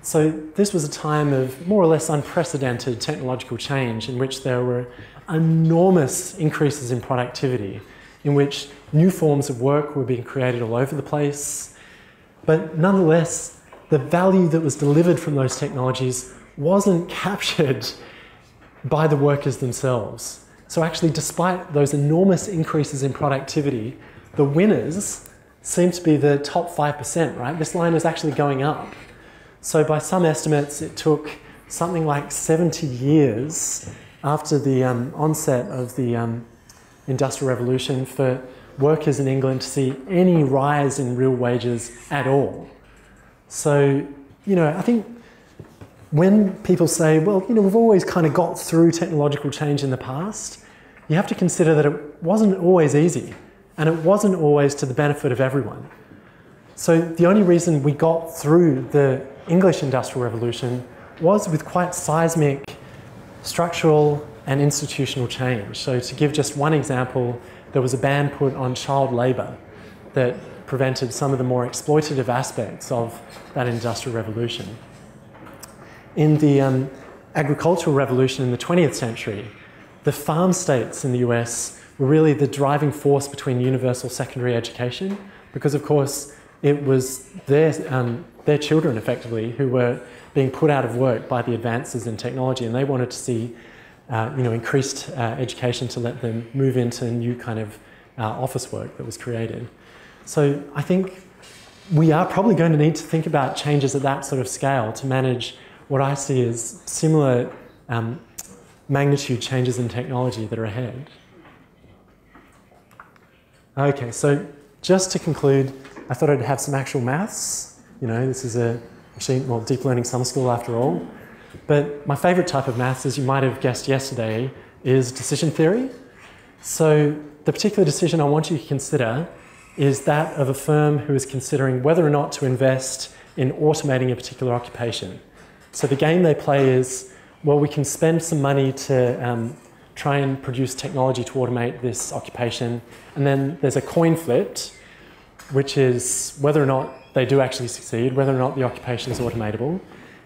So this was a time of more or less unprecedented technological change in which there were enormous increases in productivity, in which new forms of work were being created all over the place. But nonetheless, the value that was delivered from those technologies wasn't captured by the workers themselves. So actually, despite those enormous increases in productivity, the winners seem to be the top 5%, right? This line is actually going up. So by some estimates, it took something like 70 years after the onset of the Industrial Revolution for workers in England to see any rise in real wages at all. So, you know, I think when people say, well, you know, we've always kind of got through technological change in the past, you have to consider that it wasn't always easy and it wasn't always to the benefit of everyone. So the only reason we got through the English Industrial Revolution was with quite seismic structural and institutional change. So to give just one example, there was a ban put on child labour that prevented some of the more exploitative aspects of that Industrial Revolution. In the Agricultural Revolution in the 20th century, the farm states in the US were really the driving force between universal secondary education, because of course it was their children, effectively, who were being put out of work by the advances in technology, and they wanted to see you know, increased education to let them move into a new kind of office work that was created. So I think we are probably going to need to think about changes at that sort of scale to manage what I see as similar magnitude changes in technology that are ahead. Okay, so just to conclude, I thought I'd have some actual maths. You know, this is a machine, well, deep learning summer school after all. But my favorite type of maths, as you might have guessed yesterday, is decision theory. So the particular decision I want you to consider is that of a firm who is considering whether or not to invest in automating a particular occupation. So the game they play is, well, we can spend some money to try and produce technology to automate this occupation. And then there's a coin flipped, which is whether or not they do actually succeed, whether or not the occupation is automatable.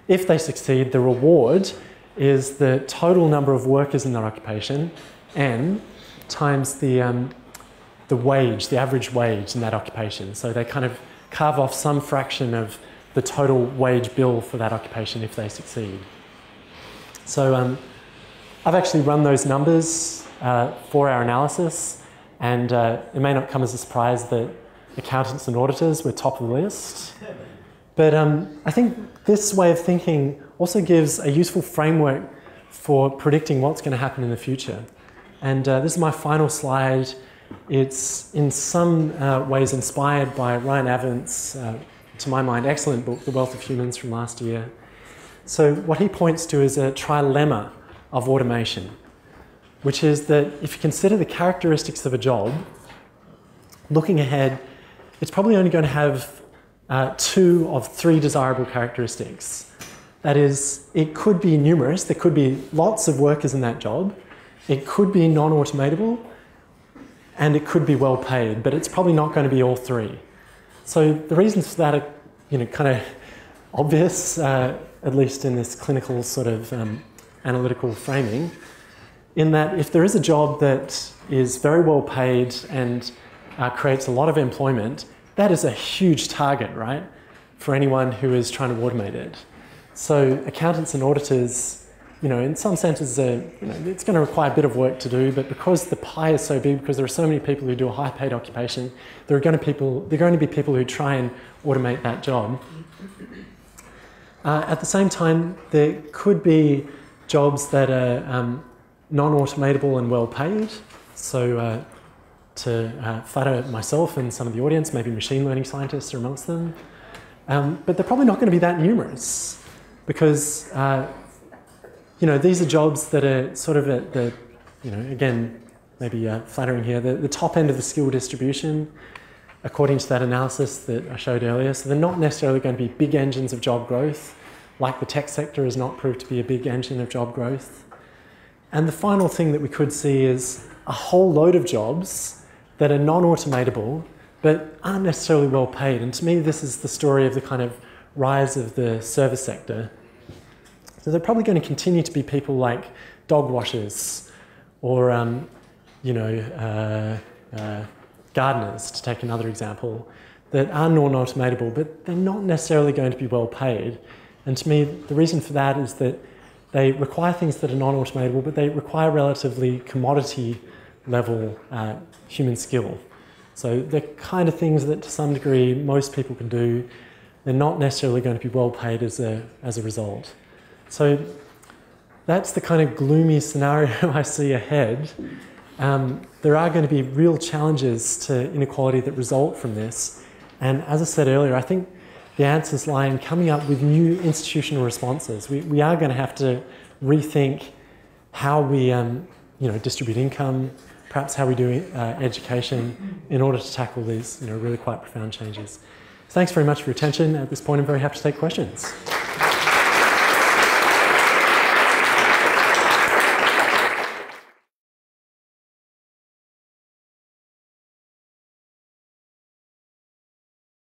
If they succeed, the reward is the total number of workers in that occupation and times the wage, the average wage in that occupation. So they kind of carve off some fraction of the total wage bill for that occupation if they succeed. So I've actually run those numbers for our analysis, and it may not come as a surprise that accountants and auditors were top of the list. But I think this way of thinking also gives a useful framework for predicting what's going to happen in the future. And this is my final slide. It's in some ways inspired by Ryan Avent's, to my mind, excellent book, The Wealth of Humans, from last year. So what he points to is a trilemma of automation, which is that if you consider the characteristics of a job, looking ahead, it's probably only going to have two of three desirable characteristics. That is, it could be numerous, there could be lots of workers in that job, it could be non-automatable, and it could be well paid, but it's probably not going to be all three. So the reasons for that are, you know, kind of obvious, at least in this clinical sort of analytical framing, in that if there is a job that is very well paid and creates a lot of employment, that is a huge target, right, for anyone who is trying to automate it. So accountants and auditors, you know, in some senses, you know, it's going to require a bit of work to do, but because the pie is so big, because there are so many people who do a high-paid occupation, there are going to be people who try and automate that job. At the same time, there could be jobs that are non-automatable and well-paid. So to flatter myself and some of the audience, maybe machine learning scientists are amongst them. But they're probably not going to be that numerous because, you know, these are jobs that are sort of at the, you know, again, maybe flattering here, the top end of the skill distribution, according to that analysis that I showed earlier. So they're not necessarily going to be big engines of job growth, like the tech sector has not proved to be a big engine of job growth. And the final thing that we could see is a whole load of jobs that are non-automatable but aren't necessarily well paid. And to me, this is the story of the kind of rise of the service sector. So they're probably going to continue to be people like dog washers or, gardeners, to take another example, that are non-automatable, but they're not necessarily going to be well paid. And to me, the reason for that is that they require things that are non-automatable, but they require relatively commodity level human skill. So they're kind of things that to some degree most people can do. They're not necessarily going to be well paid as a result. So that's the kind of gloomy scenario I see ahead. There are going to be real challenges to inequality that result from this. And as I said earlier, I think the answers lie in coming up with new institutional responses. We are going to have to rethink how we distribute income, perhaps how we do education, in order to tackle these really quite profound changes. Thanks very much for your attention. At this point, I'm very happy to take questions.